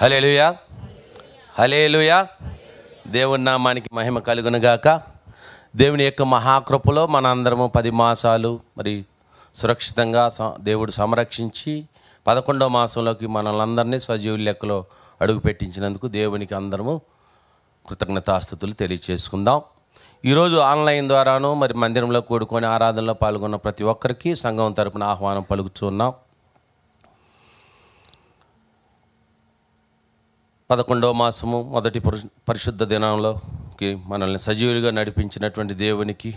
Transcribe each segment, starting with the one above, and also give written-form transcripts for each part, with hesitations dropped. హల్లెలూయా హల్లెలూయా దేవుని నామానికి మహిమ కలుగును గాక। దేవుని యొక్క మహాకృపలో మనందరము 10 మాసాలు మరి సురక్షితంగా దేవుడు సంరక్షించి 11వ మాసంలోకి మనలందర్నీ సజీవుల లెక్కలో అడుగు పెట్టించినందుకు దేవునికి అందరము కృతజ్ఞతాస్తుతులు తెలియజేసుకుందాం। ఈ రోజు ఆన్లైన్ ద్వారాను మరి మందిరంలో కూడుకొని ఆరాధనలో పాల్గొన్న ప్రతి ఒక్కరికి సంఘం తరపున ఆహ్వానం పలుకుచున్నాం। 11వ మాసము మొదటి పరిశుద్ధ దినంలోకి మనల్ని సజీవులుగా నడిపించినటువంటి దేవునికి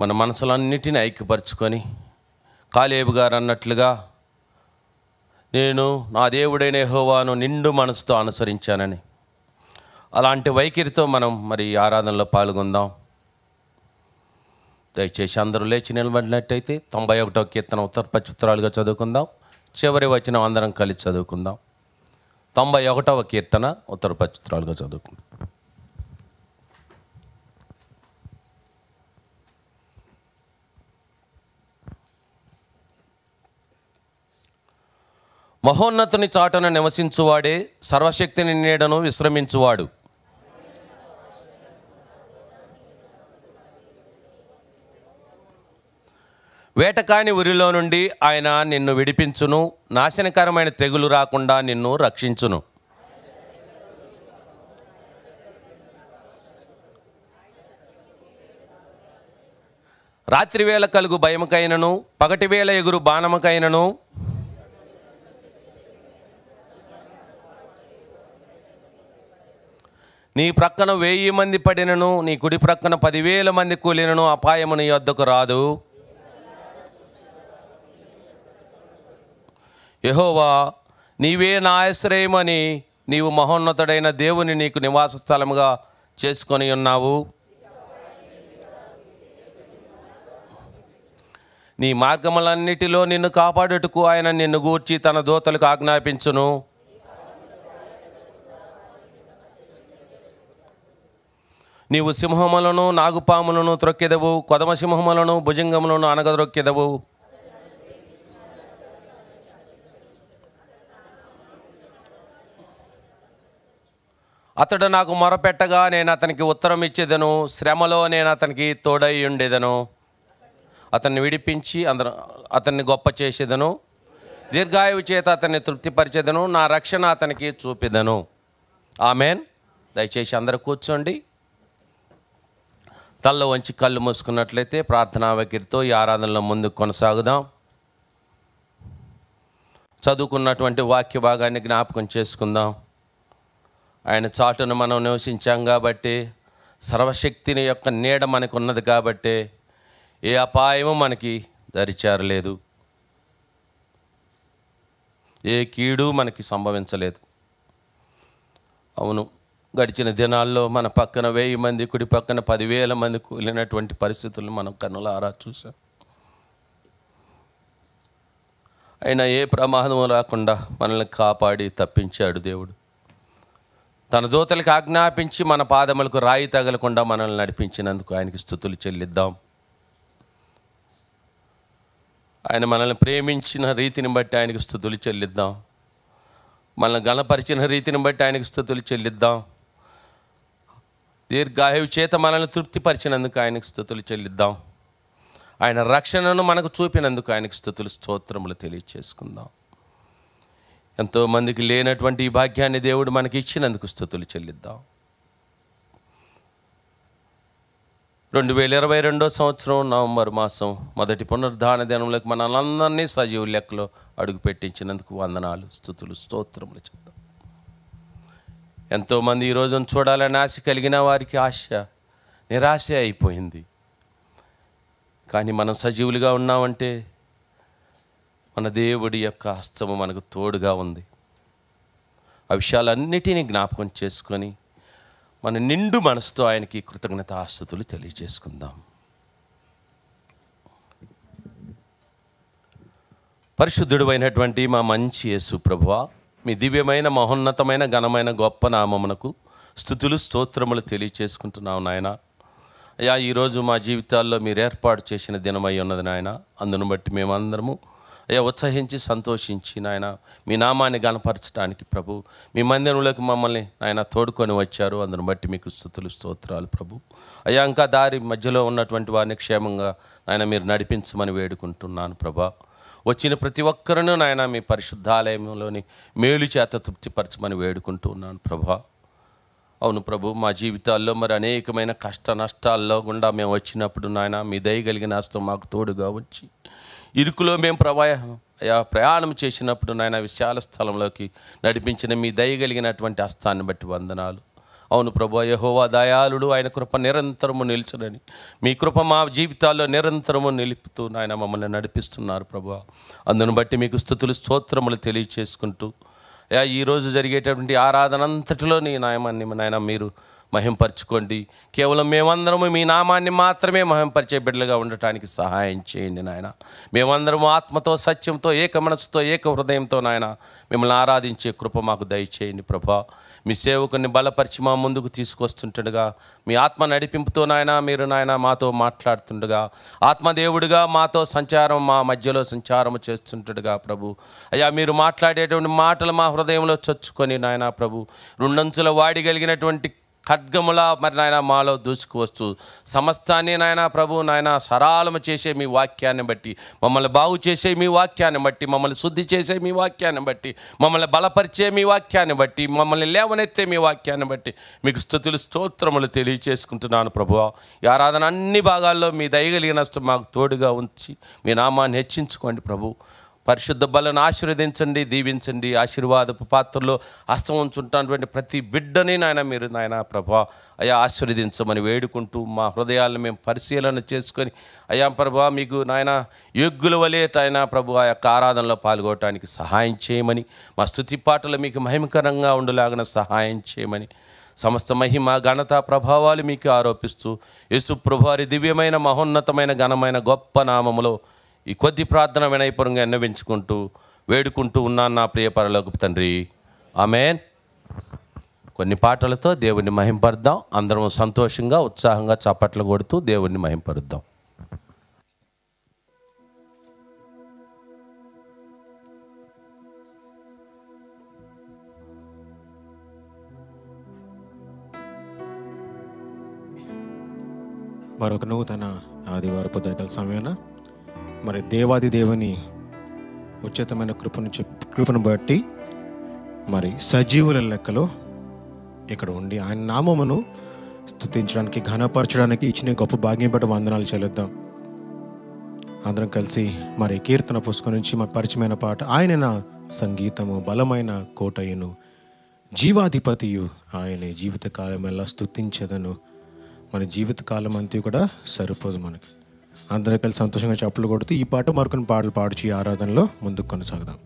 మన మనసులన్నిటిని ఐక్యపరచుకొని కాలేబు గారు అన్నట్లుగా నేను నా దేవుడైన యెహోవాను నిండు మనసుతో అనుసరించానని అలాంటి వైఖరితో మనం మరి ఆరాధనలో పాల్గొందాం। దయచేసి అందరూ లేచి నిలబడినట్టయితే 91వ కీర్తన ఉత్తరాలుగా చదువుకుందాం। చివరి వచనం అందరం కలిసి చదువుకుందాం। 91వ కీర్తన ఉత్తర పత్రాలుగా చదువుకుందాం। మహోన్నతుని చాటున నివసించువాడే సర్వశక్తిని నీడను విశ్రమించువాడు। వేటకాని ఉరిలో నుండి ఆయన నిన్ను విడిపించును, నాశనకరమైన తెగులు రాకుండా నిన్ను రక్షించును। రాత్రివేళ కలుగు భయముకైనను పగటివేళ ఎగురు బాణముకైనను నీ ప్రక్కన 1000 మంది పడినను నీ కుడి ప్రక్కన 10,000 మంది కూలినను అపాయము నీ యొద్దకు రాదు। యెహోవా నీవే నా ఆశ్రయమని నీవు మహోన్నతుడైన దేవుని నీకు నివాస స్థలముగా చేసుకొని ఉన్నావు। నీ మార్గములన్నిటిలో నిన్ను కాపాడుటకు ఆయన నిన్ను గూర్చి తన దూతలకు ఆజ్ఞాపించును। నీవు సింహములను నాగుపాములను త్రొక్కెదవు, కొదమ సింహములను భుజంగములను అనగద్రొక్కెదవు। అతడు నాకు మొరపెట్టగా నేను అతనికి ఉత్తరం ఇచ్చేదను, శ్రమలో నేను అతనికి తోడై ఉండేదను। అతన్ని విడిపించి అతన్ని గొప్ప చేసేదను, దీర్ఘాయువు చేత అతన్ని తృప్తిపరిచేదను, నా రక్షణ అతనికి చూపెదను। ఆమెన్। దయచేసి అందరూ కూర్చోండి। తల వంచి కళ్ళు మూసుకున్నట్లయితే ప్రార్థనా వైఖరితో ఈ ఆరాధనలో ముందుకు కొనసాగుదాం। చదువుకున్నటువంటి వాక్య భాగాన్ని జ్ఞాపకం చేసుకుందాం। ఆయన చాటును మనం నివసించాం కాబట్టి, సర్వశక్తిని యొక్క నీడ మనకు ఉన్నది కాబట్టి ఏ అపాయము మనకి దరిచేరలేదు, ఏ కీడు మనకి సంభవించలేదు। అవును, గడిచిన దినాల్లో మన పక్కన 1000 మంది కుడి పక్కన 10,000 మంది కూలినటువంటి పరిస్థితులను మనం కన్నులారా చూసాం। అయినా ఏ ప్రమాదము రాకుండా మనల్ని కాపాడి తప్పించాడు దేవుడు। తన దూతలకు ఆజ్ఞాపించి మన పాదములకు రాయి తగలకుండా మనల్ని నడిపించినందుకు ఆయనకి స్తుతులు చెల్లిద్దాం। ఆయన మనల్ని ప్రేమించిన రీతిని బట్టి ఆయనకి స్తుతులు చెల్లిద్దాం। మనల్ని గణపరిచిన రీతిని బట్టి ఆయనకి స్తుతులు చెల్లిద్దాం। దీర్ఘాయువు చేత మనల్ని తృప్తిపరిచినందుకు ఆయనకి స్తుతులు చెల్లిద్దాం। ఆయన రక్షణను మనకు చూపినందుకు ఆయనకి స్తుతులు స్తోత్రములు తెలియచేసుకుందాం। ఎంతోమందికి లేనటువంటి ఈ భాగ్యాన్ని దేవుడు మనకి ఇచ్చినందుకు స్తుతులు చెల్లిద్దాం। 2022వ సంవత్సరం నవంబర్ మాసం మొదటి పునరుద్ధాన దినంలోకి మనల్ని సజీవుల లెక్కలో అడుగు పెట్టించినందుకు వందనాలు, స్తుతులు, స్తోత్రములు చెప్తాం। ఎంతోమంది ఈ రోజును చూడాలని ఆశ కలిగిన వారికి ఆశ నిరాశ అయిపోయింది, కానీ మనం సజీవులుగా ఉన్నామంటే మన దేవుడి యొక్క హస్తము మనకు తోడుగా ఉంది। ఆ విషయాలన్నిటినీ జ్ఞాపకం చేసుకొని మన నిండు మనసుతో ఆయనకి కృతజ్ఞతాస్తుతులు తెలియజేసుకుందాం। పరిశుద్ధుడు అయినటువంటి మా మంచి యేసు ప్రభువా, మీ దివ్యమైన మహోన్నతమైన ఘనమైన గొప్ప నామమునకు స్తుతులు స్తోత్రములు తెలియచేసుకుంటున్నాము నాయన। అయ్యా, ఈరోజు మా జీవితాల్లో మీరు ఏర్పాటు చేసిన దినమై ఉన్నది నాయన, అందును బట్టి మేమందరము అయ్యా ఉత్సాహించి సంతోషించి నాయన మీ నామాన్ని గణపరచడానికి ప్రభు మీ మందిరంలోకి మమ్మల్ని నాయన తోడుకొని వచ్చారు. అందును బట్టి మీకు స్తుతులు స్తోత్రాలు ప్రభు. అయ్యా ఇంకా దారి మధ్యలో ఉన్నటువంటి వారిని క్షేమంగా నాయన మీరు నడిపించమని వేడుకుంటున్నాను ప్రభా. వచ్చిన ప్రతి ఒక్కరినూ నాయన మీ పరిశుద్ధాలయంలోని మేలు చేత తృప్తిపరచమని వేడుకుంటూ ఉన్నాను ప్రభా. అవును ప్రభు, మా జీవితాల్లో మరి అనేకమైన కష్ట నష్టాల్లో గుండా మేము వచ్చినప్పుడు నాయన మీ దయగలిగిన ఆస్తో మాకు తోడుగా వచ్చి ఇరుకులో మేము ప్రయాణం చేసినప్పుడు నాయన విశాల స్థలంలోకి నడిపించిన మీ దయగలిగినటువంటి ఆస్తాన్ని బట్టి వందనాలు. అవును ప్రభు, యెహోవా దయాళుడు, ఆయన కృప నిరంతరము నిలుచునని మీ కృప మా జీవితాల్లో నిరంతరము నిలుపుతూ నాయన మమ్మల్ని నడిపిస్తున్నారు ప్రభు. అందును బట్టి మీకు స్తుతులు స్తోత్రములు తెలియచేసుకుంటూ ఈరోజు జరిగేటటువంటి ఆరాధన అంతటిలో నీ నామాన్ని నాయన మీరు మహింపరచుకోండి. కేవలం మేమందరము మీ నామాన్ని మాత్రమే మహింపరిచే బిడ్డలుగా ఉండటానికి సహాయం చేయండి నాయన. మేమందరము ఆత్మతో సత్యంతో ఏక మనసుతో ఏక హృదయంతో నాయన మిమ్మల్ని ఆరాధించే కృప మాకు దయచేయండి ప్రభా. మీ సేవకుని బలపరిచి మా ముందుకు తీసుకొస్తుండగా మీ ఆత్మ నడిపింపుతో నాయన మీరు నాయన మాతో మాట్లాడుతుండగా ఆత్మదేవుడిగా మాతో సంచారం మా మధ్యలో సంచారం చేస్తుండగా ప్రభు అయ్యా మీరు మాట్లాడేటువంటి మాటలు మా హృదయంలో చొచ్చుకొని నాయన ప్రభు రెండంచుల వాడి కలిగినటువంటి ఖడ్గములా మరి నాయన మాలో దూసుకు వస్తూ సమస్తాన్ని నాయన ప్రభు నాయన సరాలము చేసే మీ వాక్యాన్ని బట్టి మమ్మల్ని బాగు చేసే మీ వాక్యాన్ని బట్టి మమ్మల్ని శుద్ధి చేసే మీ వాక్యాన్ని బట్టి మమ్మల్ని బలపరిచే మీ వాక్యాన్ని బట్టి మమ్మల్ని లేవనెత్తే మీ వాక్యాన్ని బట్టి మీకు స్తుతులు స్తోత్రములు తెలియచేసుకుంటున్నాను ప్రభువా. ఈ ఆరాధన అన్ని భాగాల్లో మీ దయగలిగిన మాకు తోడుగా ఉంచి మీ నామాన్ని హెచ్చించుకోండి ప్రభు. పరిశుద్ధ బలను ఆశీర్వదించండి, దీవించండి. ఆశీర్వాదపు పాత్రలో హస్తం ఉంచుంటున్నటువంటి ప్రతి బిడ్డని నాయన మీరు నాయన ప్రభా అయా ఆశీర్వదించమని వేడుకుంటూ మా హృదయాలను మేము పరిశీలన చేసుకొని అయా ప్రభా మీకు నాయన యోగ్యుల వలె నాయన ప్రభు ఆ యొక్క ఆరాధనలో పాల్గొనడానికి సహాయం చేయమని మా స్తుతి పాటలు మీకు మహిమకరంగా ఉండలాగిన సహాయం చేయమని సమస్త మహిమ ఘనత ప్రభావాలు మీకు ఆరోపిస్తూ యేసు ప్రభువారి దివ్యమైన మహోన్నతమైన ఘనమైన గొప్ప నామములో ఈ కొద్ది ప్రార్థన వినయపూర్వంగా అన్వయించుకుంటూ వేడుకుంటూ ఉన్నాను నా ప్రియ పరలోకపు తండ్రి, ఆమేన్. కొన్ని పాటలతో దేవుణ్ణి మహింపరుద్దాం. అందరం సంతోషంగా ఉత్సాహంగా చప్పట్లు కొడుతూ దేవుణ్ణి మహింపరుద్దాం. మరొక నూతన ఆదివారపు దయగల సమయాన మరి దేవాది దేవుని ఉచితమైన కృపను బట్టి మరి సజీవుల లెక్కలో ఇక్కడ ఉండి ఆయన నామమును స్తుతించడానికి ఘనపరచడానికి ఇచ్చిన గొప్ప భాగ్యం బట్టి వందనాలు చెల్లిద్దాం. అందరం కలిసి మరి కీర్తన పుస్తకం నుంచి మా పరిచయమైన పాట, ఆయన నా సంగీతము బలమైన కోటయును, జీవాధిపతియు ఆయనే, జీవితకాలం ఎలా స్తుతించదను. మన జీవితకాలం అంతా కూడా సరిపోదు మనకి. అందరూ కలిసి సంతోషంగా చప్పట్లు కొడుతూ ఈ పాట మరికొన్ని పాటలు పాడుచి ఆరాధనలో ముందుకు కొనసాగుదాం.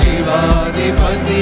జీవాధిపతి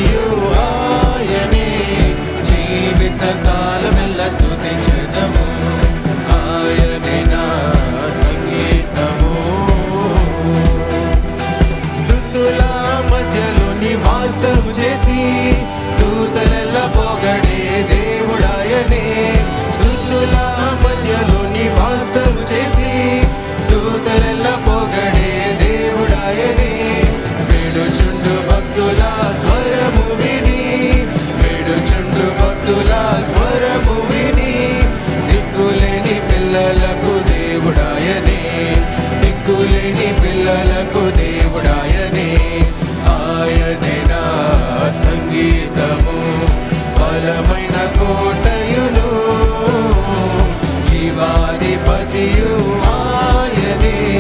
ఆయనే.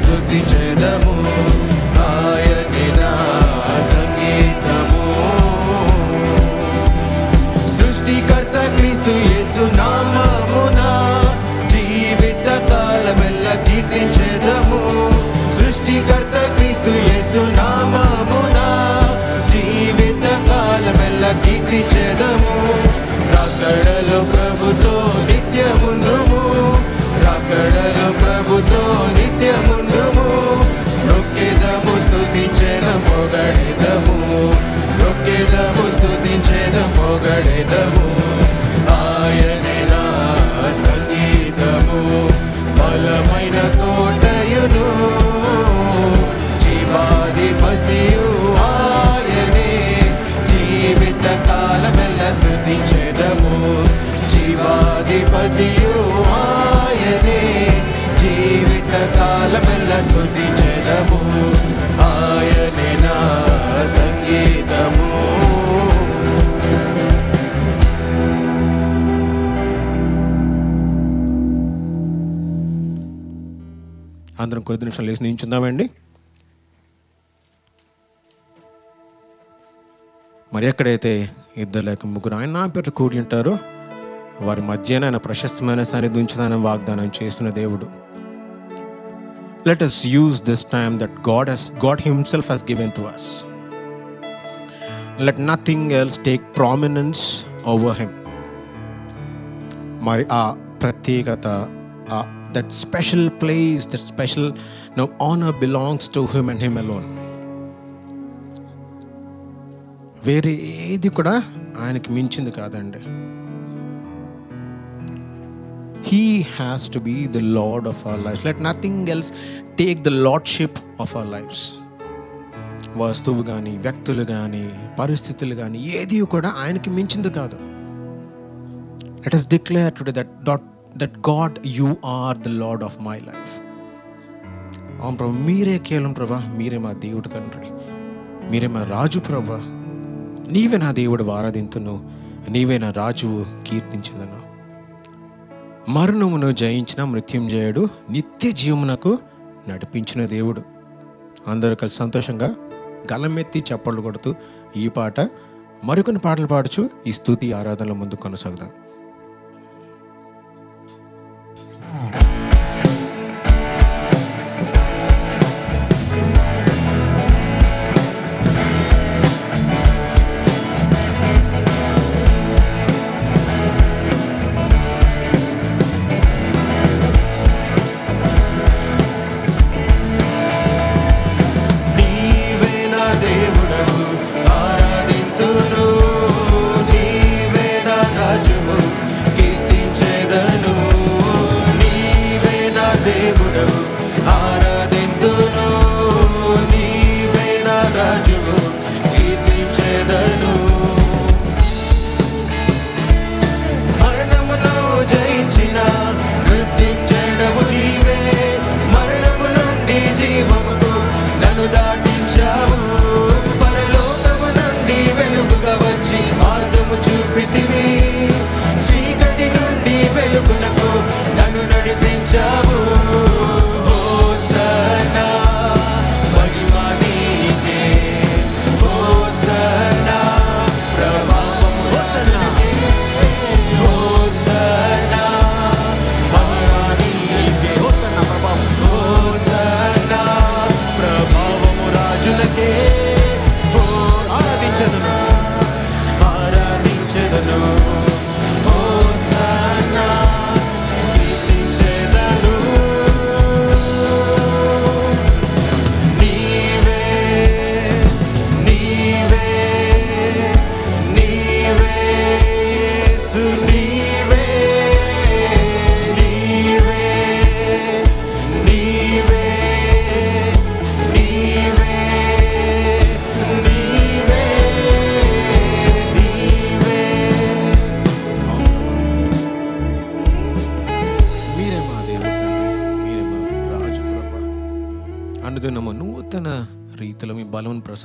స్తుతి చేదము ఆయనన సంగీతము సృష్టికర్త క్రీస్తు యేసు నామమున జీవిత కాలమెల్ల కీర్తించేదము సృష్టికర్త క్రీస్తు యేసు నామమున జీవిత కాలమెల్ల కీర్తించేదము రాకడలో ప్రభుతో నిత్యమును రాకడలో ప్రభుతో నిత్యమును రొక్కేదము స్తుతించేదము పొగడేదము రొక్కేదము స్తుతించేదము పొగడేదము ఆయనే నా సంగీతము బలమైన కోటయును జీవాధిపతియు ఆయనే జీవిత కాలమెల్ల స్తుతించేదము జీవాధిపతియు ఆయనే జీవిత కాలమెల్ల స్తుతించెదము ఆయనే నా సంగీతము అందరం కొద్ది నిమిషాలు లేచి నించుందామండి. మరి ఎక్కడైతే ఇద్దరు లేక ముగ్గురు ఆయన నా పేరు కూడి ఉంటారో వారి మధ్యన ఆయన ప్రశస్తమైన సన్నిధి ఉంచుతానని వాగ్దానం చేసిన దేవుడు. Let us use this time that God himself has given to us. Let nothing else take prominence over him. మరి ఆ ప్రత్యేకత, that special place, that special honor belongs to him and him alone. వేరే ఏది కూడా ఆయనకి మించింది కాదండి. He has to be the Lord of our lives. Let nothing else take the lordship of our lives. వస్తువు గాని, వ్యక్తులు గాని, పరిస్థితులు గాని ఏది కూడా ఆయనకి మించింది కాదు. Let us declare today that God, you are the Lord of my life. ఓం ప్రభు మీరే కేవలం ప్రభు, మీరే మా దేవుడు తండ్రి, మీరే మా రాజు ప్రభు, నీవే నా దేవుడు ఆరాధింతును, నీవే నా రాజువు కీర్తించును. మరణమును జయించిన మృత్యుంజయుడు, నిత్య జీవమునకు నడిపించిన దేవుడు. అందరూ కలిసి సంతోషంగా గలమెత్తి చప్పట్లు కొడుతూ ఈ పాట మరికొన్ని పాటలు పాడుచు ఈ స్తుతి ఆరాధనల ముందు కొనసాగుదాం.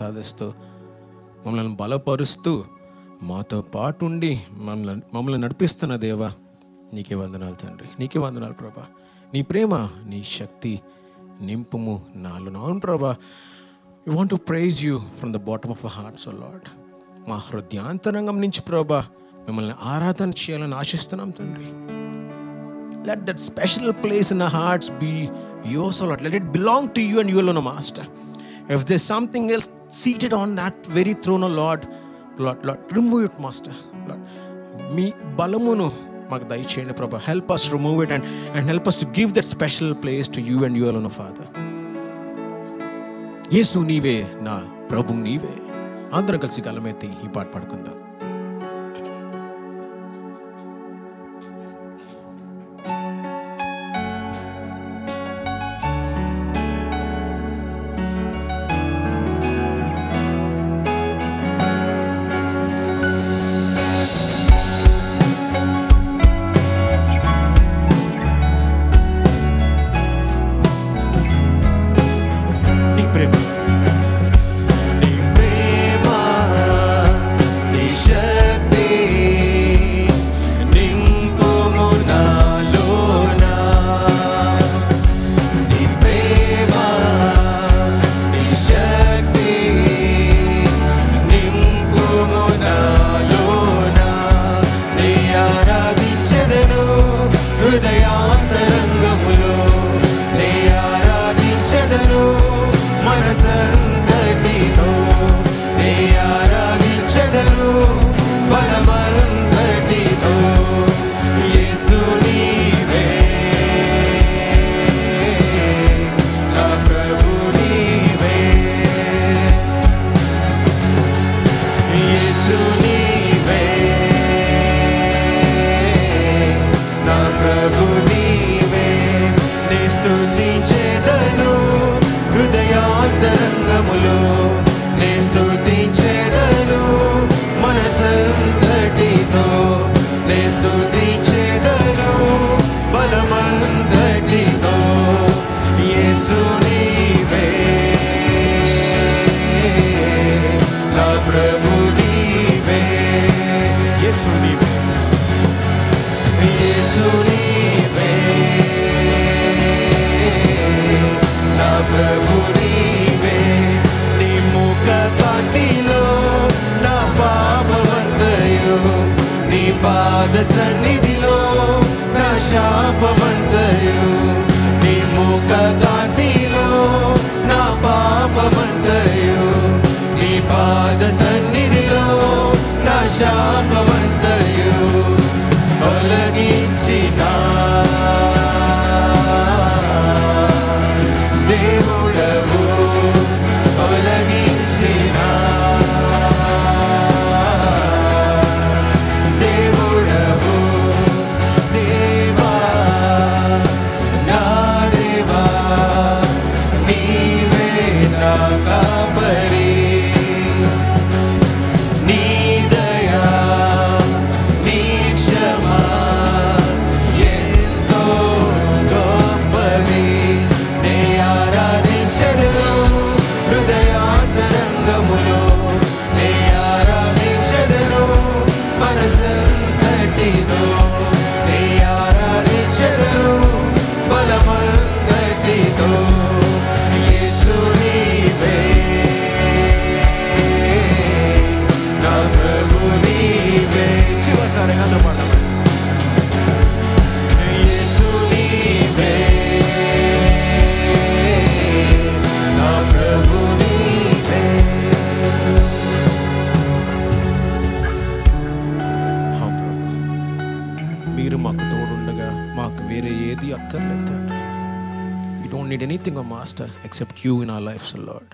సాధిస్తూ మమ్మల్ని బలపరుస్తూ మాతో పాటు ఉండి మమ్మల్ని నడిపిస్తున్న దేవా, నీకే వందనాలు తండ్రి, నీకే వందనాలు ప్రభా. నీ ప్రేమ, నీ శక్తి, నింపుము నాలో. అవును ప్రభువా, we want to praise you from the bottom of our hearts, O Lord. మా హృదయాంతరంగం నుంచి ప్రభువా మిమ్మల్ని ఆరాధన చేయాలని ఆశిస్తున్నాం తండ్రి. let that special place in our hearts be yours, O Lord. let it belong to you and you alone, Master. if there's something else seated on that very throne, O Lord, Lord, remove it, Master. Lord, మీ బలమును మాకు దయచేయండి ప్రభువా. help us remove it and help us to give that special place to you and you alone, Father. యేసు నీవే నా ప్రభు నీవే. అందరం కలిసి కలమైతే ఈ పాట పాడుకుందాం. Except you in our lives, O Lord.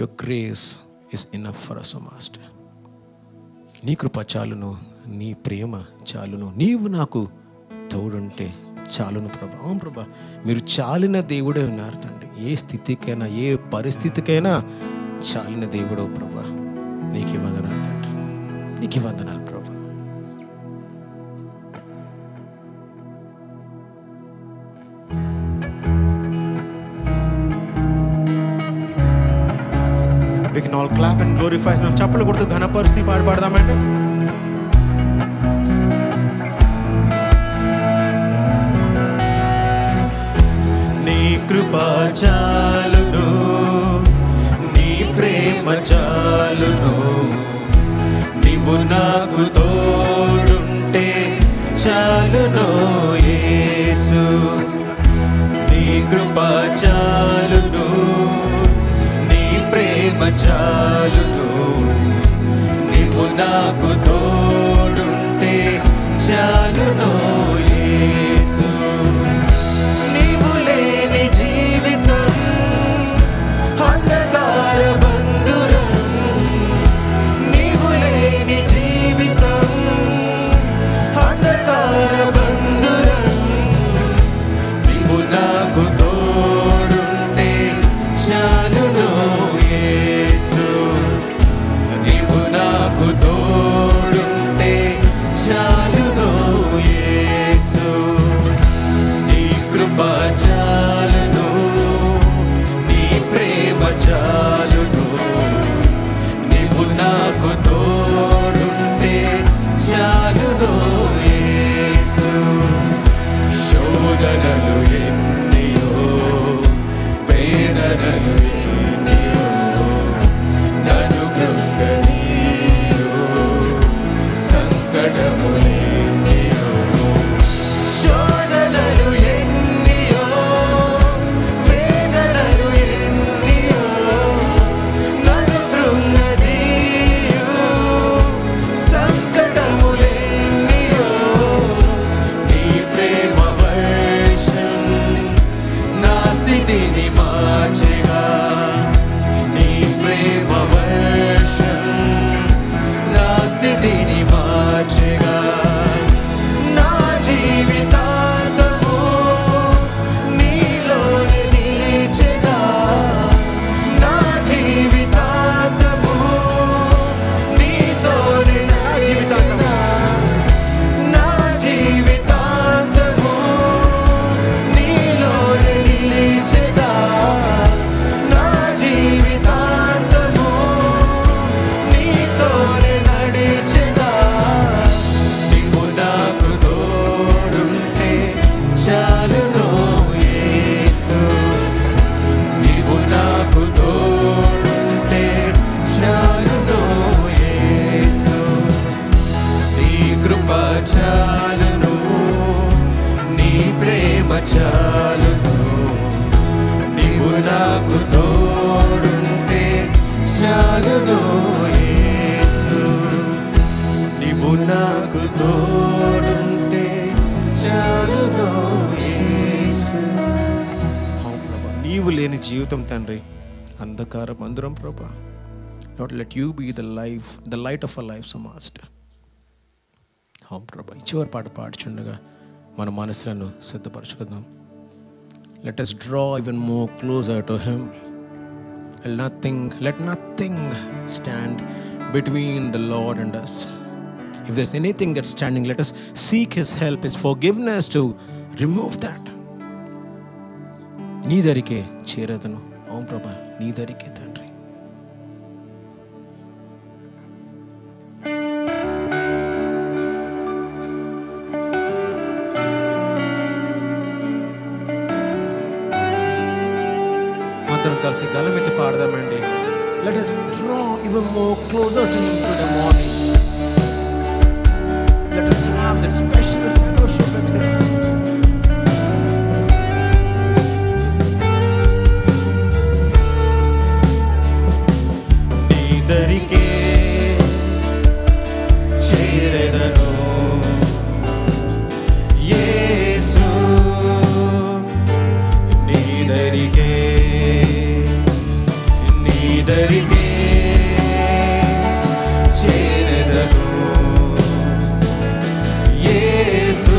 Your grace is enough for us, O Master. నీ కృప చాలును, నీ ప్రేమ చాలును, నీవు నాకు తోడుంటే చాలును ప్రభువా. అవును ప్రభువా, మీరు చాలిన దేవుడే ఉన్నారు తండ్రి. ఏ స్థితికైనా ఏ పరిస్థితికైనా చాలిన దేవుడు ప్రభువా. నీకే వందనాలు తండ్రి, నీకే వందనాలు ప్రభువా. We can all clap and glorify his name. Chappalu koduthu ghana parusti paadu paadadam ante. nee చాలును నీ ప్రేమ చాలును నీవు నాకు తోడుంటే చాలును యేసు నీ కృప చాలును నీ ప్రేమ చాలును నీవు నాకు తోడుంటే చాలును యేసు Prabha. Lord, let you be the light of our lives, Master. Oh, Prabha, each part paduchundaga mana manasulanu siddhaparchukundam. Let us draw even more closer to Him. Let nothing stand between the Lord and us. If there's anything that's standing, let us seek His help, His forgiveness to remove that. Nee darike cheradanu. Oh, Prabha, nee darike tandri. కలిసి గలమెత్తి పాడదామండి. Let us draw even more closer to Him today morning. Let us have that special fellowship with Him. నీదరికే చేరేదను యేసు నీదరికే దరికే చేరదను యేసు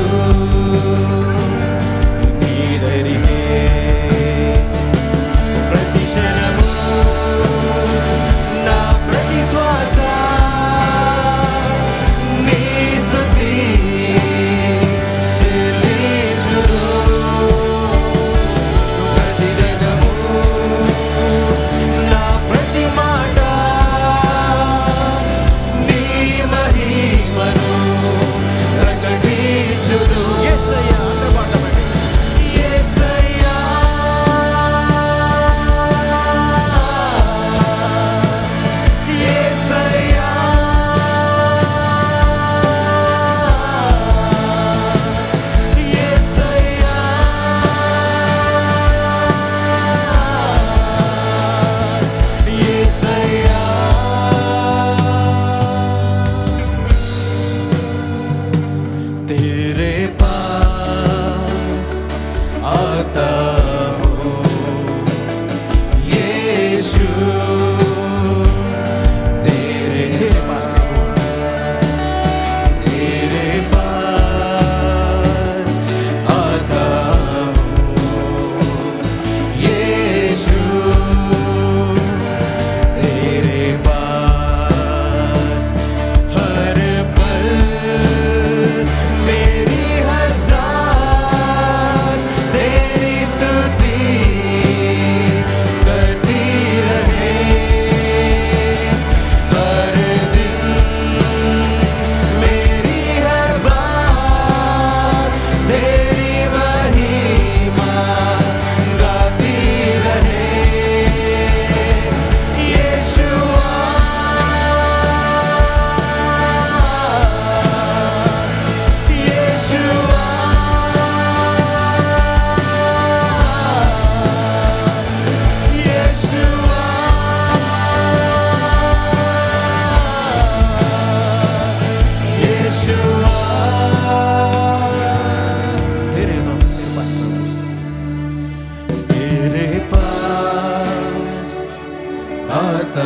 जानता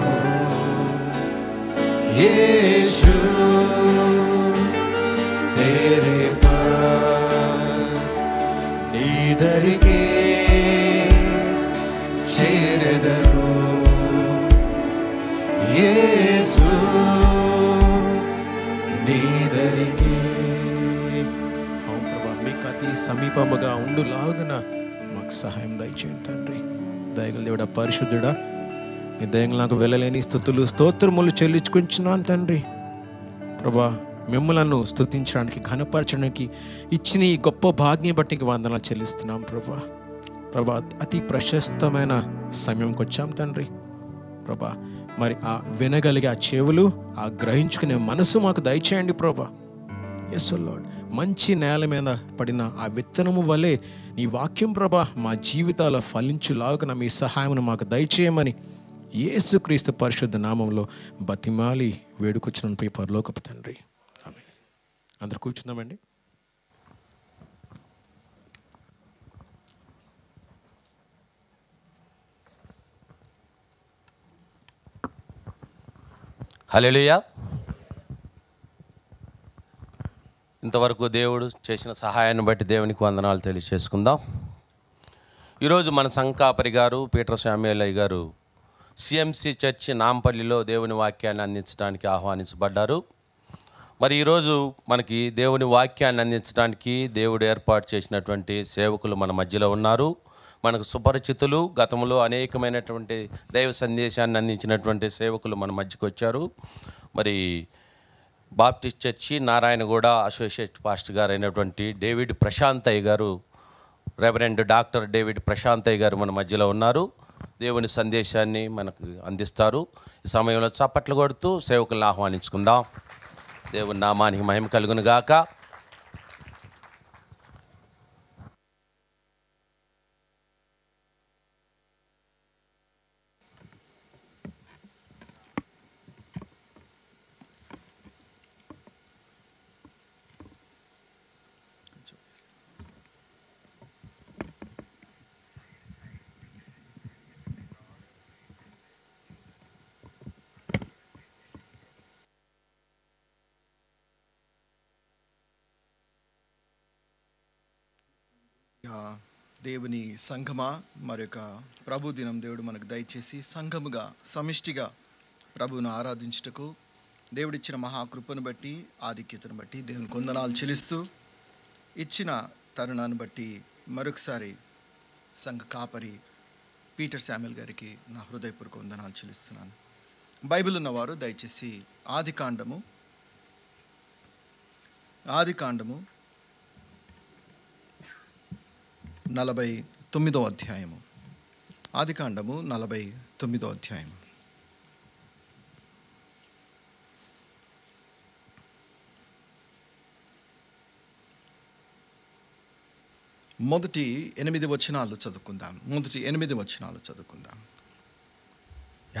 हूँ यीशु तेरे पास neither के चिरदनू यीशु neither के అవును ప్రభా మీకు అతి సమీపముగా ఉండులాగున మాకు సహాయం దయచేయండి తండ్రి దయగల దేవుడా పరిశుద్ధుడా ఈ దయగలకు వెళ్ళలేని స్తుతులు స్తోత్రములు చెల్లించుకుంటున్నాను తండ్రి ప్రభా మిమ్మల్ని స్తుతించడానికి ఘనపరచడానికి ఇచ్చిన ఈ గొప్ప భాగ్యం బట్టి మీకు వందనాలు చెల్లిస్తున్నాం ప్రభా ప్రభా అతి ప్రశస్తమైన సమయంకి వచ్చాం తండ్రి ప్రభా మరి ఆ వినగలిగే ఆ చెవులు ఆ గ్రహించుకునే మనసు మాకు దయచేయండి ప్రభా yes lord మంచి నేల మీద పడిన ఆ విత్తనము వలె నీ వాక్యం ప్రభా మా జీవితాల ఫలించులాగున మీ సహాయమును మాకు దయచేయమని యేసుక్రీస్తు పరిశుద్ధ నామములో బతిమాలి వేడుకొచ్చును ప్రియ పరలోకపు తండ్రి ఆమేన్ అందరూ కూర్చుందామండి హల్లెలూయా ఇంతవరకు దేవుడు చేసిన సహాయాన్ని బట్టి దేవునికి వందనాలు తెలియజేసుకుందాం. ఈరోజు మన సంకాపరి గారు పీటర్ శామ్యుయల్ గారు సిఎంసి చర్చి నాంపల్లిలో దేవుని వాక్యాన్ని అందించడానికి ఆహ్వానించబడ్డారు. మరి ఈరోజు మనకి దేవుని వాక్యాన్ని అందించడానికి దేవుడు ఏర్పాటు చేసినటువంటి సేవకులు మన మధ్యలో ఉన్నారు. మనకు సుపరిచితులు, గతంలో అనేకమైనటువంటి దైవ సందేశాన్ని అందించినటువంటి సేవకులు మన మధ్యకు వచ్చారు. మరి Baptist church Narayanguda associate pastor గారు అయినటువంటి డేవిడ్ ప్రశాంతయ్య గారు, రెవరెండ్ డాక్టర్ డేవిడ్ ప్రశాంతయ్య గారు మన మధ్యలో ఉన్నారు. దేవుని సందేశాన్ని మనకు అందిస్తారు. ఈ సమయంలో చప్పట్లు కొడుతూ సేవకులను ఆహ్వానించుకుందాం. దేవుని నామానికి మహిమ కలుగును గాక. దేవుని సంఘమా, మరొక ప్రభు దినం దేవుడు మనకు దయచేసి సంఘముగా సమిష్టిగా ప్రభువును ఆరాధించుటకు దేవుడిచ్చిన మహాకృపను బట్టి ఆధిక్యతను బట్టి దేవుని వందనాలు చెల్లిస్తూ ఇచ్చిన తరుణాన్ని బట్టి మరొకసారి సంఘ కాపరి పీటర్ శామ్యుయల్ గారికి నా హృదయపూర్వక వందనాలు చెల్లిస్తున్నాను. బైబిల్ ఉన్నవారు దయచేసి ఆదికాండము 49వ అధ్యాయము, ఆదికాండము 49వ అధ్యాయం. మొదటి 8 వచనాలు చదువుకుందాం.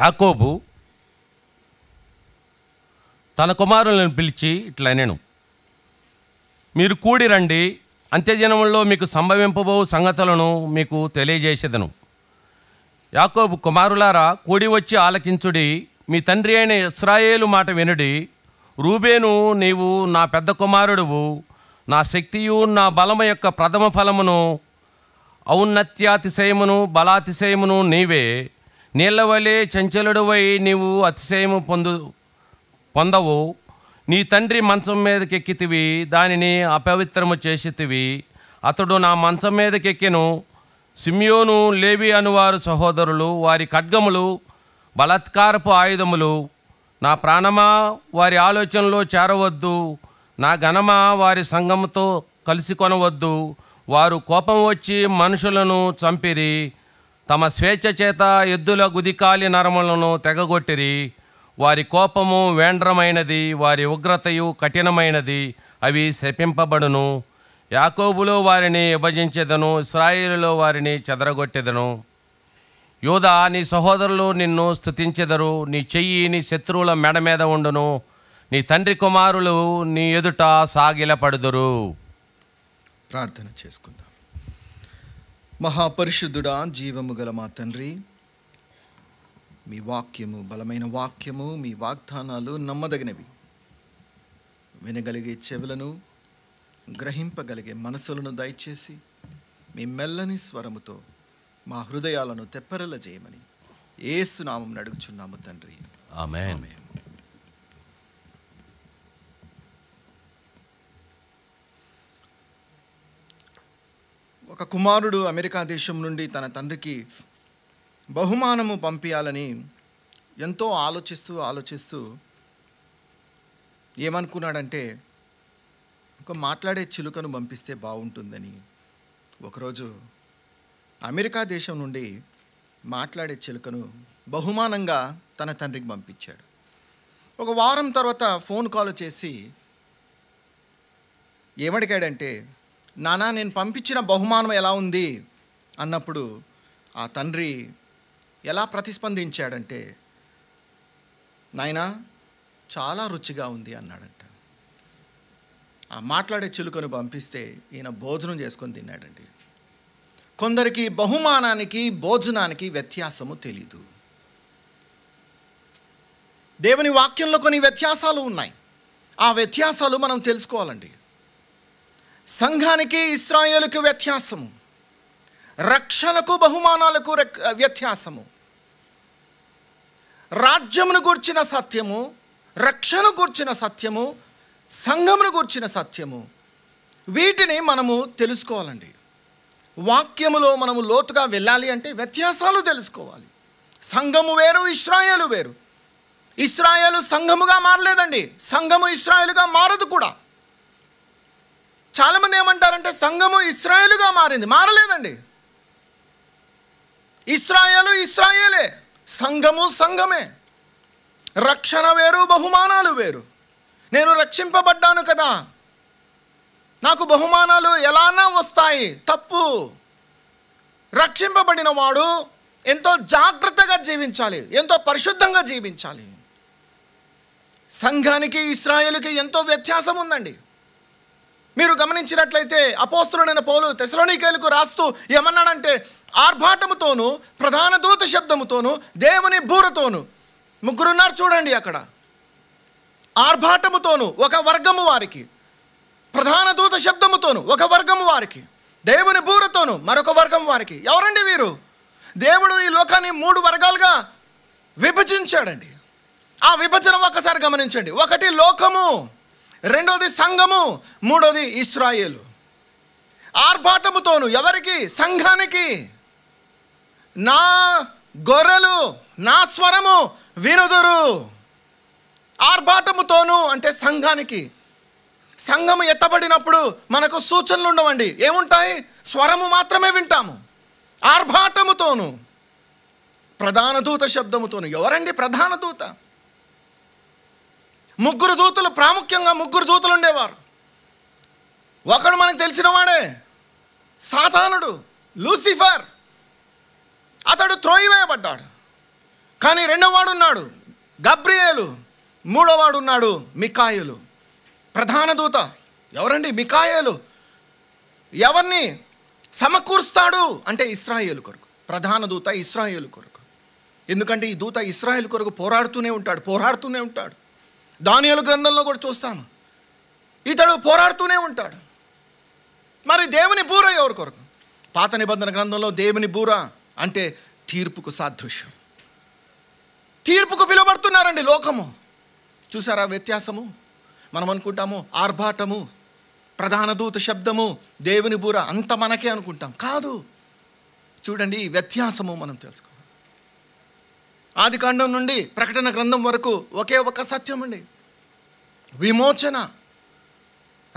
యాకోబు తన కుమారులను పిలిచి ఇట్లా నేను, మీరు కూడి రండి, అంత్యజనములో మీకు సంభవింపబో సంగతులను మీకు తెలియజేసేదను. యాకోబు కుమారులారా, కూడి వచ్చి ఆలకించుడి, మీ తండ్రి అయిన ఇశ్రాయేలు మాట వినుడి. రూబేను, నీవు నా పెద్ద కుమారుడువు, నా శక్తియు నా బలము యొక్క ప్రథమ ఫలమును, ఔన్నత్యాతిశయమును బలాతిశయమును నీవే. నీళ్ల వలె చంచలుడువై నీవు అతిశయము పొందవు. నీ తండ్రి మంచం మీదకెక్కితివి, దానిని అపవిత్రము చేసితివి. అతడు నా మంచం మీదకెక్కెను. సిమ్యోను, లేవి అనువారు సహోదరులు, వారి ఖడ్గములు బలాత్కారపు ఆయుధములు. నా ప్రాణమా, వారి ఆలోచనలో చేరవద్దు. నా ఘనమా, వారి సంగముతో కలిసి కొనవద్దు. వారు కోపం వచ్చి మనుషులను చంపిరి, తమ స్వేచ్ఛ చేత ఎద్దుల గుదికాలి నరములను తెగగొట్టిరి. వారి కోపము వేండ్రమైనది, వారి ఉగ్రతయు కఠినమైనది, అవి శపింపబడును. యాకోబులో వారిని విభజించెదను, ఇశ్రాయేలులో వారిని చెదరగొట్టెదను. యూదా, నీ సహోదరులు నిన్ను స్తుతించెదరు, నీ చెయ్యి నీ శత్రువుల మెడ మీద ఉండును, నీ తండ్రి కుమారులు నీ ఎదుట సాగిలపడుదురు. ప్రార్థన చేసుకుందాం. మహాపరిశుద్ధుడా, జీవము గల మా తండ్రి, మీ వాక్యము బలమైన వాక్యము మీ వాగ్దానాలు నమ్మదగినవి వినగలిగే చెవులను గ్రహింపగలిగే మనసులను దయచేసి మీ మెల్లని స్వరముతో మా హృదయాలను తెప్పరల చేయమని యేసు నామమున అడుగుచున్నాము తండ్రి ఆమేన్ ఆమేన్ ఒక కుమారుడు అమెరికా దేశం నుండి తన తండ్రికి బహుమానము పంపియాలని ఎంతో ఆలోచిస్తూ ఏమనుకున్నాడంటే ఒక మాట్లాడే చిలుకను పంపిస్తే బాగుంటుందని. ఒకరోజు అమెరికా దేశం నుండి మాట్లాడే చిలుకను బహుమానంగా తన తండ్రికి పంపించాడు. ఒక వారం తర్వాత ఫోన్ కాల్ చేసి ఏమడిగాడంటే, నానా నేను పంపించిన బహుమానం ఎలా ఉంది అన్నప్పుడు ఆ తండ్రి ఎలా ప్రతిస్పందించాడంటే, నాయనా చాలా రుచిగా ఉంది అన్నాడంట. ఆ మాట్లాడే చిలుకను పంపిస్తే ఈయన భోజనం చేసుకొని తిన్నాడండి. కొందరికి బహుమానానికి భోజనానికి వ్యత్యాసము తెలీదు. దేవుని వాక్యంలో కొన్ని వ్యత్యాసాలు ఉన్నాయి. ఆ వ్యత్యాసాలు మనం తెలుసుకోవాలండి. సంఘానికి ఇశ్రాయేలుకు వ్యత్యాసము, రక్షణకు బహుమానాలకు వ్యత్యాసము, రాజ్యమును గూర్చిన సత్యము, రక్షణ గూర్చిన సత్యము, సంఘమును గూర్చిన సత్యము, వీటిని మనము తెలుసుకోవాలండి. వాక్యములో మనము లోతుగా వెళ్ళాలి అంటే వ్యత్యాసాలు తెలుసుకోవాలి. సంఘము వేరు, ఇశ్రాయేలు వేరు. ఇశ్రాయేలు సంఘముగా మారలేదండి, సంఘము ఇశ్రాయేలుగా మారదు కూడా. చాలామంది ఏమంటారంటే సంఘము ఇశ్రాయేలుగా మారింది, మారలేదండి. ఇశ్రాయేలు ఇశ్రాయేలే, సంఘము సంఘమే. రక్షణ వేరు, బహుమానాలు వేరు. నేను రక్షింపబడ్డాను కదా, నాకు బహుమానాలు ఎలానా వస్తాయి, తప్పు. రక్షింపబడిన వాడు ఎంతో జాగ్రత్తగా జీవించాలి, ఎంతో పరిశుద్ధంగా జీవించాలి. సంఘానికి ఇశ్రాయేలుకి ఎంతో వ్యత్యాసం ఉందండి. మీరు గమనించినట్లయితే అపోస్తలుడైన పౌలు తెసలోనికైలకు రాస్తూ ఏమన్నాడంటే, ఆర్భాటముతోనూ ప్రధాన దూత శబ్దముతోనూ దేవుని బూరతోనూ. ముగ్గురున్నారు చూడండి అక్కడ. ఆర్భాటముతోనూ ఒక వర్గము వారికి, ప్రధాన దూత శబ్దముతోనూ ఒక వర్గము వారికి, దేవుని బూరతోనూ మరొక వర్గం వారికి. ఎవరండి వీరు? దేవుడు ఈ లోకాన్ని మూడు వర్గాలుగా విభజించాడండి. ఆ విభజన ఒకసారి గమనించండి. ఒకటి లోకము, రెండోది సంఘము, మూడోది ఇశ్రాయేలు. ఆర్భాటముతోను ఎవరికి? సంఘానికి. నా గొర్రెలు నా స్వరము వినుదురు. ఆర్భాటముతోను అంటే సంఘానికి. సంఘము ఎత్తబడినప్పుడు మనకు సూచనలు ఉండవండి, ఏముంటాయి? స్వరము మాత్రమే వింటాము. ఆర్భాటముతోను ప్రధాన దూత శబ్దముతోను. ఎవరండి ప్రధాన దూత? ముగ్గురు దూతలు, ప్రాముఖ్యంగా ముగ్గురు దూతలు ఉండేవారు. ఒకడు మనకు తెలిసిన వాడే, సాతానుడు, లూసిఫర్. అతడు త్రోయివేయబడ్డాడు. కానీ రెండోవాడు ఉన్నాడు, గబ్రియేలు. మూడోవాడు ఉన్నాడు, మికాయేలు. ప్రధాన దూత ఎవరండి? మికాయేలు. ఎవరిని సమకూరుస్తాడు అంటే ఇశ్రాయేలు కొరకు. ప్రధాన దూత ఇశ్రాయేలు కొరకు. ఎందుకంటే ఈ దూత ఇశ్రాయేలు కొరకు పోరాడుతూనే ఉంటాడు. దానియేలు గ్రంథంలో కూడా చూస్తాము, ఇతడు పోరాడుతూనే ఉంటాడు. మరి దేవుని బూర ఎవరి కొరకు? పాత నిబంధన గ్రంథంలో దేవుని బూర అంటే తీర్పుకు సాదృశ్యం. తీర్పుకు పిలువబడుతున్నారండి లోకము. చూసారా వ్యత్యాసము? మనం అనుకుంటాము ఆర్భాటము, ప్రధాన దూత శబ్దము, దేవుని బూర అంత మనకే అనుకుంటాం. కాదు చూడండి, వ్యత్యాసము మనం తెలుసుకోవాలి. ఆదికాండం నుండి ప్రకటన గ్రంథం వరకు ఒకే ఒక సత్యం అండి, విమోచన,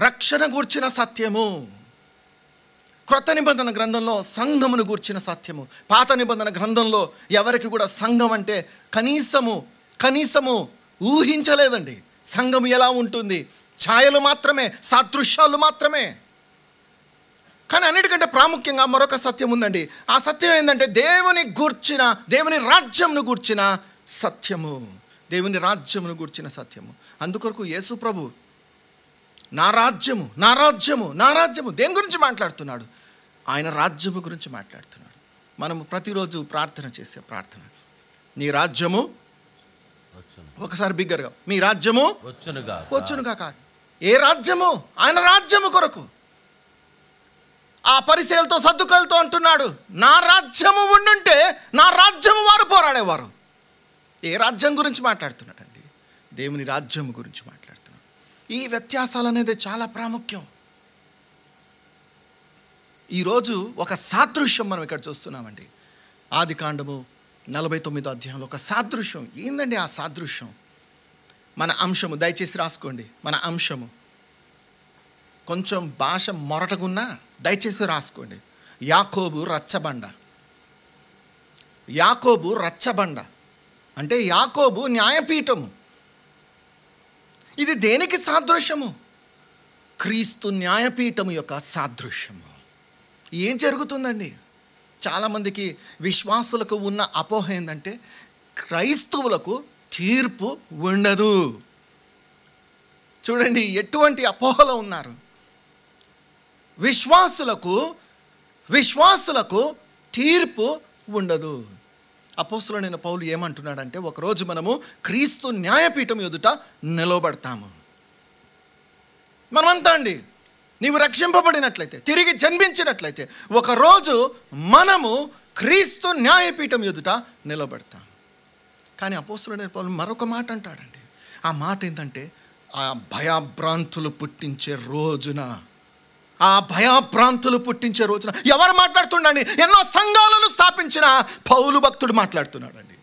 రక్షణ గూర్చిన సత్యము. క్రొత్త నిబంధన గ్రంథంలో సంఘమును గూర్చిన సత్యము. పాత నిబంధన గ్రంథంలో ఎవరికి కూడా సంఘం అంటే కనీసము ఊహించలేదండి. సంఘం ఎలా ఉంటుంది? ఛాయలు మాత్రమే, సాదృశ్యాలు మాత్రమే. కానీ అన్నిటికంటే ప్రాముఖ్యంగా మరొక సత్యం ఉందండి. ఆ సత్యం ఏంటంటే దేవుని రాజ్యంను గూర్చిన సత్యము. అందుకొరకు యేసు ప్రభు నా రాజ్యము నా రాజ్యము నా రాజ్యము దేని గురించి మాట్లాడుతున్నాడు? ఆయన రాజ్యము గురించి మాట్లాడుతున్నాడు. మనము ప్రతిరోజు ప్రార్థన చేసే ప్రార్థన, నీ రాజ్యము వచ్చును. ఒకసారి బిగ్గరగా మీ రాజ్యము వచ్చునుగా వచ్చునుగాక. ఏ రాజ్యము? ఆయన రాజ్యము కొరకు ఆ పరిసయలతో సద్దుకలతో అంటున్నాడు, నా రాజ్యము ఉండుంటే నా రాజ్యము వారు పోరాడేవారు. ఏ రాజ్యం గురించి మాట్లాడుతున్నాడు అండి? దేవుని రాజ్యం గురించి మాట్లాడుతున్నాడు. ఈ వ్యత్యాసాలు అనేది చాలా ప్రాముఖ్యం. ఈరోజు ఒక సాదృశ్యం మనం ఇక్కడ చూస్తున్నామండి. ఆది కాండము 49 అధ్యాయంలో ఒక సాదృశ్యం. ఏందండి ఆ సాదృశ్యం? మన అంశము, దయచేసి రాసుకోండి, మన అంశము కొంచెం భాష మొరటగున్నా దయచేసి రాసుకోండి. యాకోబు రచ్చబండ అంటే యాకోబు న్యాయపీఠము. ఇది దేనికి సాదృశ్యము? క్రీస్తు న్యాయపీఠము యొక్క సాదృశ్యము. ఏం జరుగుతుందండి? చాలామందికి విశ్వాసులకు ఉన్న అపోహ ఏంటంటే క్రైస్తవులకు తీర్పు ఉండదు. చూడండి ఎటువంటి అపోహలో ఉన్నారు. విశ్వాసులకు తీర్పు ఉండదు. అపోస్తలుడైన పౌలు ఏమంటున్నాడంటే, ఒకరోజు మనము క్రీస్తు న్యాయపీఠం ఎదుట నిలబడతాము. మనమంతా అండి, నీవు రక్షింపబడినట్లయితే, తిరిగి జన్మించినట్లయితే ఒకరోజు మనము క్రీస్తు న్యాయపీఠం ఎదుట నిలబడతాం. కానీ అపోస్తలుడైన పౌలు మరొక మాట అంటాడండి. ఆ మాట ఏంటంటే, ఆ భయాభ్రాంతులు పుట్టించే రోజున ఎవరు మాట్లాడుతున్నాడండి? ఎన్నో సంఘాలను స్థాపించిన పౌలు భక్తుడు మాట్లాడుతున్నాడండి.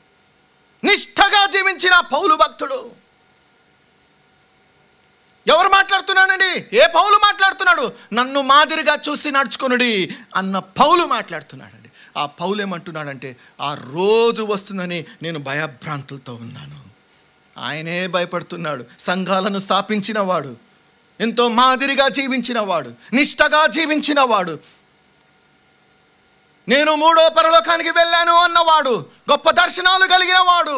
నిష్ఠగా జీవించిన పౌలు భక్తుడు. ఎవరు మాట్లాడుతున్నాడండి? ఏ పౌలు మాట్లాడుతున్నాడు? నన్ను మాదిరిగా చూసి నడుచుకొనుడి అన్న పౌలు మాట్లాడుతున్నాడండి. ఆ పౌలు ఏమంటున్నాడంటే, ఆ రోజు వస్తుందని నేను భయభ్రాంతులతో ఉన్నాను. ఆయనే భయపడుతున్నాడు. సంఘాలను స్థాపించిన వాడు, ఎంతో మాదిరిగా జీవించిన వాడు, నిష్ఠగా జీవించిన వాడు, నేను మూడో పరలోకానికి వెళ్ళాను అన్నవాడు, గొప్ప దర్శనాలు కలిగిన వాడు,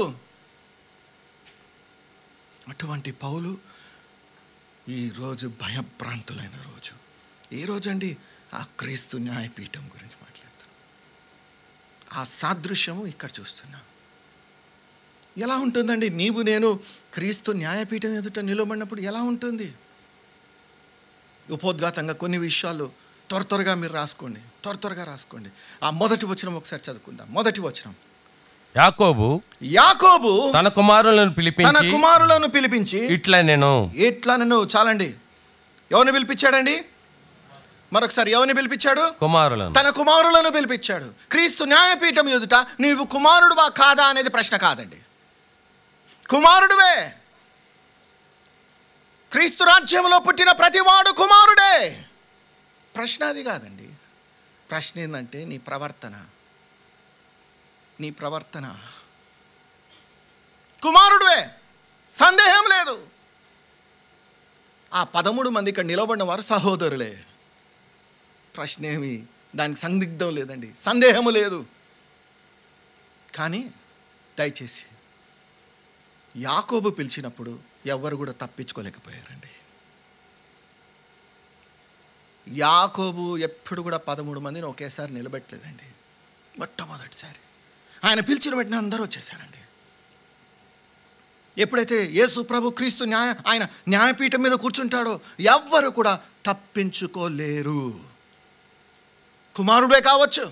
అటువంటి పౌలు ఈరోజు భయభ్రాంతులైన రోజు. ఏ రోజు అండి? ఆ క్రీస్తు న్యాయపీఠం గురించి మాట్లాడుతున్నాం. ఆ సాదృశ్యము ఇక్కడ చూస్తున్నాం. ఎలా ఉంటుందండి నీవు నేను క్రీస్తు న్యాయపీఠం ఎదుట నిలబడినప్పుడు? ఎలా ఉంటుంది? ఉపోద్ఘాతంగా కొన్ని విషయాలు త్వరగా మీరు రాసుకోండి, త్వరగా రాసుకోండి. ఆ మొదటి వచనం ఒకసారి చదువుకుందాం. మొదటి వచనం, యాకోబు తన కుమారులను పిలిపించి ఇట్లా నేను చాలండి. ఎవరిని పిలిపించాడండి? మరొకసారి ఎవరిని పిలిపించాడు? తన కుమారులను పిలిపించాడు. క్రీస్తు న్యాయపీఠం ఎదుట నీవు కుమారుడువా కాదా అనేది ప్రశ్న కాదండి. కుమారుడువే. క్రీస్తు రాజ్యంలో పుట్టిన ప్రతివాడు కుమారుడే. ప్రశ్న అది కాదండి. ప్రశ్న ఏంటంటే నీ ప్రవర్తన. కుమారుడువే, సందేహం లేదు. ఆ 13 మంది ఇక్కడ నిలబడిన వారు సహోదరులే. ప్రశ్న ఏమి, దానికి సందిగ్ధం లేదండి, సందేహము లేదు. కానీ దయచేసి యాకోబు పిలిచినప్పుడు ఎవరు కూడా తప్పించుకోలేకపోయారండి. యాకోబు ఎప్పుడు కూడా 13 మందిని ఒకేసారి నిలబెట్టలేదండి. మొట్టమొదటిసారి ఆయన పిలిచిన వెంటనే అందరూ వచ్చేసారండి. ఎప్పుడైతే యేసు ప్రభు క్రీస్తు ఆయన న్యాయపీఠం మీద కూర్చుంటాడో ఎవ్వరు కూడా తప్పించుకోలేరు. కుమారుడే కావచ్చు,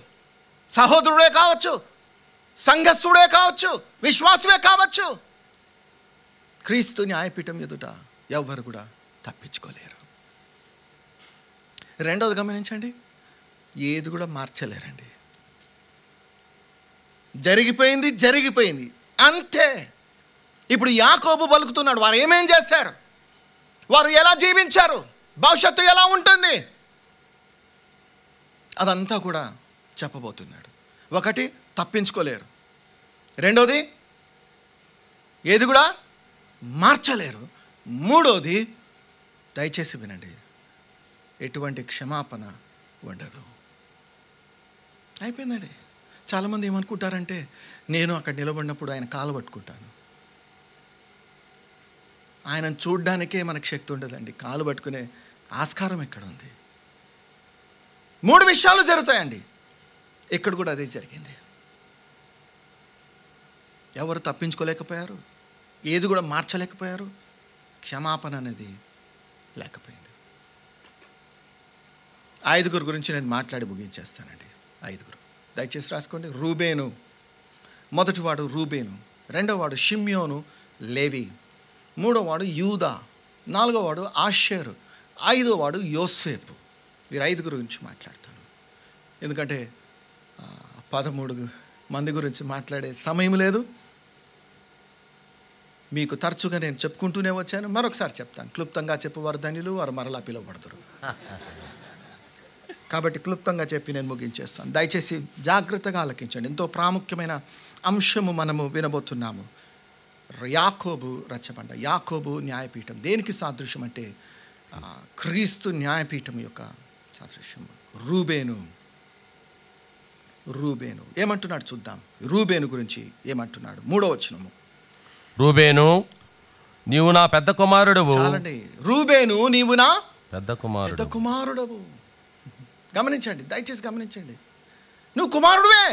సహోదరుడే కావచ్చు, సంఘస్థుడే కావచ్చు, విశ్వాసమే కావచ్చు, క్రీస్తు న్యాయపీఠం ఎదుట ఎవ్వరు కూడా తప్పించుకోలేరు. రెండోది గమనించండి, ఏది కూడా మార్చలేరండి. జరిగిపోయింది అంతే. ఇప్పుడు యాకోబు పలుకుతున్నాడు, వారు ఏమేం చేశారు, వారు ఎలా జీవించారు, భవిష్యత్తు ఎలా ఉంటుంది అదంతా కూడా చెప్పబోతున్నాడు. ఒకటి, తప్పించుకోలేరు. రెండోది, ఏది కూడా మార్చలేరు. మూడోది, దయచేసి వినండి, ఎటువంటి క్షమాపణ ఉండదు. అయిపోయిందండి. చాలామంది ఏమనుకుంటారంటే, నేను అక్కడ నిలబడినప్పుడు ఆయన కాలు పట్టుకుంటాను. ఆయన చూడ్డానికే మనకు శక్తి ఉండదండి. కాలు పట్టుకునే ఆస్కారం ఎక్కడ ఉంది? 3 విషయాలు జరుగుతాయండి. ఇక్కడ కూడా అదే జరిగింది. ఎవరు తప్పించుకోలేకపోయారు, ఏది కూడా మార్చలేకపోయారు, క్షమాపణ అనేది లేకపోయింది. ఐదుగురు గురించి నేను మాట్లాడి ముగించేస్తానండి. ఐదుగురు దయచేసి రాసుకోండి. రూబేను మొదటివాడు, రూబేను రెండోవాడు షిమ్యోను, లేవి మూడోవాడు యూదా, నాలుగోవాడు ఆషేరు, ఐదోవాడు యోసేపు. వీరు ఐదుగురు గురించి మాట్లాడతాను, ఎందుకంటే 13 మంది గురించి మాట్లాడే సమయం లేదు. మీకు తరచుగా నేను చెప్పుకుంటూనే వచ్చాను, మరొకసారి చెప్తాను. క్లుప్తంగా చెప్పేవారు ధన్యులు, వారు మరలా పిలువబడతారు. కాబట్టి క్లుప్తంగా చెప్పి నేను ముగించేస్తాను. దయచేసి జాగ్రత్తగా ఆలకించండి. ఎంతో ప్రాముఖ్యమైన అంశము మనము వినబోతున్నాము. యాకోబు రచ్చబండ, యాకోబు న్యాయపీఠం దేనికి సాదృశ్యం అంటే క్రీస్తు న్యాయపీఠం యొక్క సాదృశ్యము. రూబేను, రూబేను ఏమంటున్నాడు చూద్దాం. రూబేను గురించి ఏమంటున్నాడు? 3వ వచనము, రూబేను నీవు నా పెద్ద కుమారుడవు. చాలండి, రూబేను నీవు నా పెద్ద కుమారుడవు. గమనించండి, దయచేసి గమనించండి. నువ్వు కుమారుడువే,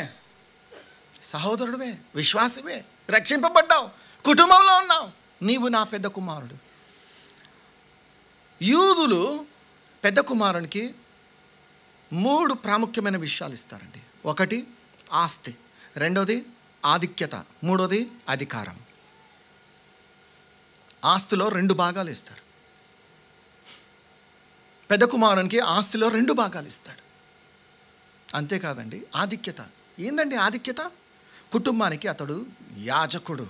సహోదరుడువే, విశ్వాసివే, రక్షింపబడ్డావు, కుటుంబంలో ఉన్నావు. నీవు నా పెద్ద కుమారుడు. యూదులు పెద్ద కుమారునికి 3 ప్రాముఖ్యమైన విషయాలు ఇస్తారండి. ఒకటి ఆస్తి, రెండోది ఆధిక్యత, మూడోది అధికారం. ఆస్తిలో 2 భాగాలు ఇస్తారు. పెద్ద కుమారునికి ఆస్తిలో 2 భాగాలు ఇస్తాడు. అంతేకాదండి, ఆధిక్యత. ఏందండి ఆధిక్యత? కుటుంబానికి అతడు యాజకుడు,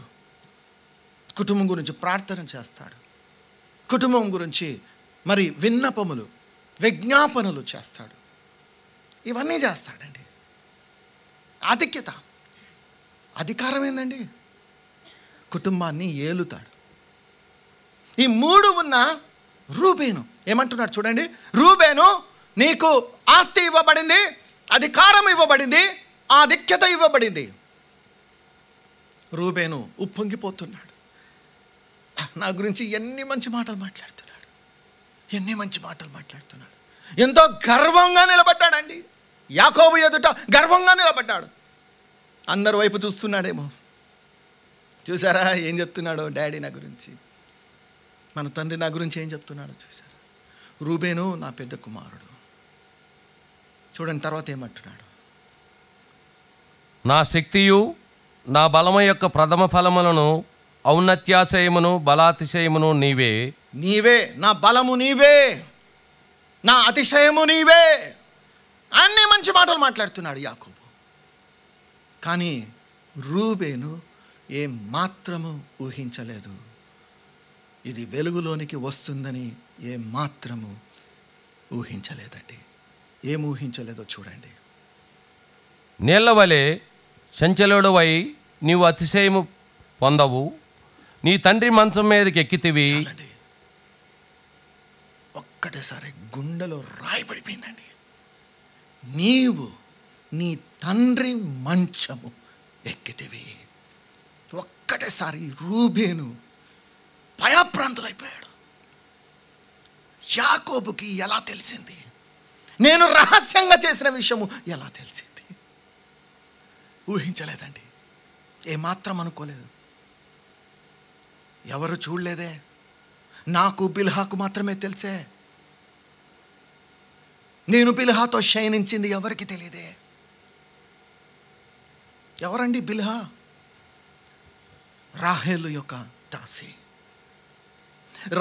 కుటుంబం గురించి ప్రార్థన చేస్తాడు, కుటుంబం గురించి మరి విన్నపములు విజ్ఞాపనలు చేస్తాడు, ఇవన్నీ చేస్తాడండి. ఆధిక్యత. అధికారం ఏందండి? కుటుంబాన్ని ఏలుతాడు. ఈ 3 ఉన్న రూబేను ఏమంటున్నాడు చూడండి. రూబేను నీకు ఆస్తి ఇవ్వబడింది, అధికారం ఇవ్వబడింది, ఆధిక్యత ఇవ్వబడింది. రూబేను ఉప్పొంగిపోతున్నాడు. నా గురించి ఎన్ని మంచి మాటలు మాట్లాడుతున్నాడు, ఎంతో గర్వంగా నిలబడ్డాడండి. యాకోబు ఎదుట గర్వంగా నిలబడ్డాడు. అందరి వైపు చూస్తున్నాడేమో. చూసారా ఏం చెప్తున్నాడో డాడీ నా గురించి, మన తండ్రి నా గురించి ఏం చెప్తున్నాడో చూసారా. రూబేను నా పెద్ద కుమారుడు. చూడండి తర్వాత ఏమంటున్నాడు. నా శక్తియు నా బలము యొక్క ప్రథమ ఫలములను, ఔన్నత్యాశయమును బలాతిశయమును నీవే. నా బలము నీవే, నా అతిశయము నీవే. అన్ని మంచి మాటలు మాట్లాడుతున్నాడు యాకోబు. కానీ రూబేను ఏం మాత్రము ఊహించలేదు. ఇది వెలుగులోనికి వస్తుందని ఏ మాత్రము ఊహించలేదండి. ఏం ఊహించలేదో చూడండి. నీళ్ళవలే చంచలుడవై నీవు అతిశయము పొందవు, నీ తండ్రి మంచం మీదకి ఎక్కితివి. ఒక్కటేసారి గుండెలో రాయబడిపోయిందండి. నీవు నీ తండ్రి మంచము ఎక్కితివి. ఒక్కటేసారి రూబేను భయాప్రాంతులైపోయాడు. యాకోబుకి ఎలా తెలిసింది? నేను రహస్యంగా చేసిన విషయము ఎలా తెలిసింది? ఊహించలేదండి, ఏమాత్రం అనుకోలేదు, ఎవరు చూడలేదే. నాకు బిల్హాకు మాత్రమే తెలిసే, నేను బిల్హాతో శయనించింది ఎవరికి తెలియదే. ఎవరండి బిల్హా? రాహేలు యొక్క దాసి.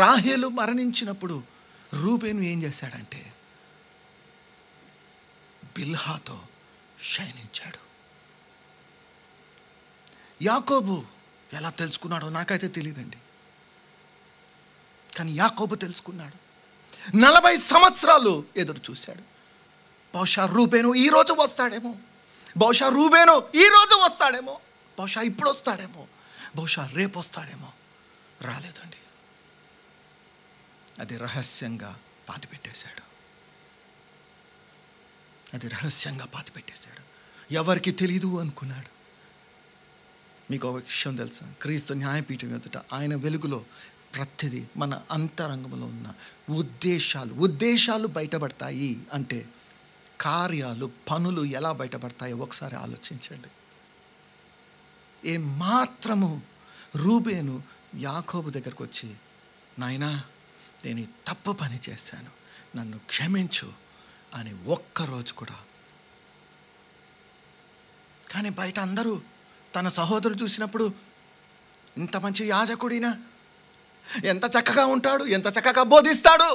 రాహేలు మరణించినప్పుడు రూబేను ఏం చేశాడంటే బిల్హాతో శయనించాడు. యాకోబు ఎలా తెలుసుకున్నాడో నాకైతే తెలియదండి, కానీ యాకోబు తెలుసుకున్నాడు. 40 సంవత్సరాలు ఎదురు చూశాడు. బహుశా రూబేను ఈరోజు వస్తాడేమో, బహుశా రూబేను ఈరోజు వస్తాడేమో, బహుశా ఇప్పుడు వస్తాడేమో, బహుశా రేపు వస్తాడేమో. రాలేదండి. అది రహస్యంగా పాతిపెట్టేశాడు. ఎవరికి తెలీదు అనుకున్నాడు. మీకు ఒక విషయం తెలుసా? క్రీస్తు న్యాయపీఠం ఎదుట ఆయన వెలుగులో ప్రతిదీ మన అంతరంగంలో ఉన్న ఉద్దేశాలు బయటపడతాయి. అంటే కార్యాలు, పనులు ఎలా బయటపడతాయో ఒకసారి ఆలోచించండి. ఏమాత్రము రూబేను యాకోబు దగ్గరికి వచ్చి నాయనా నేను తప్పు పని చేశాను నన్ను క్షమించు అని ఒక్క రోజు కూడా. కానీ బయట అందరూ తన సహోదరుడు చూసినప్పుడు ఇంత మంచి యాజకుడినా, ఎంత చక్కగా ఉంటాడు, ఎంత చక్కగా బోధిస్తాడు,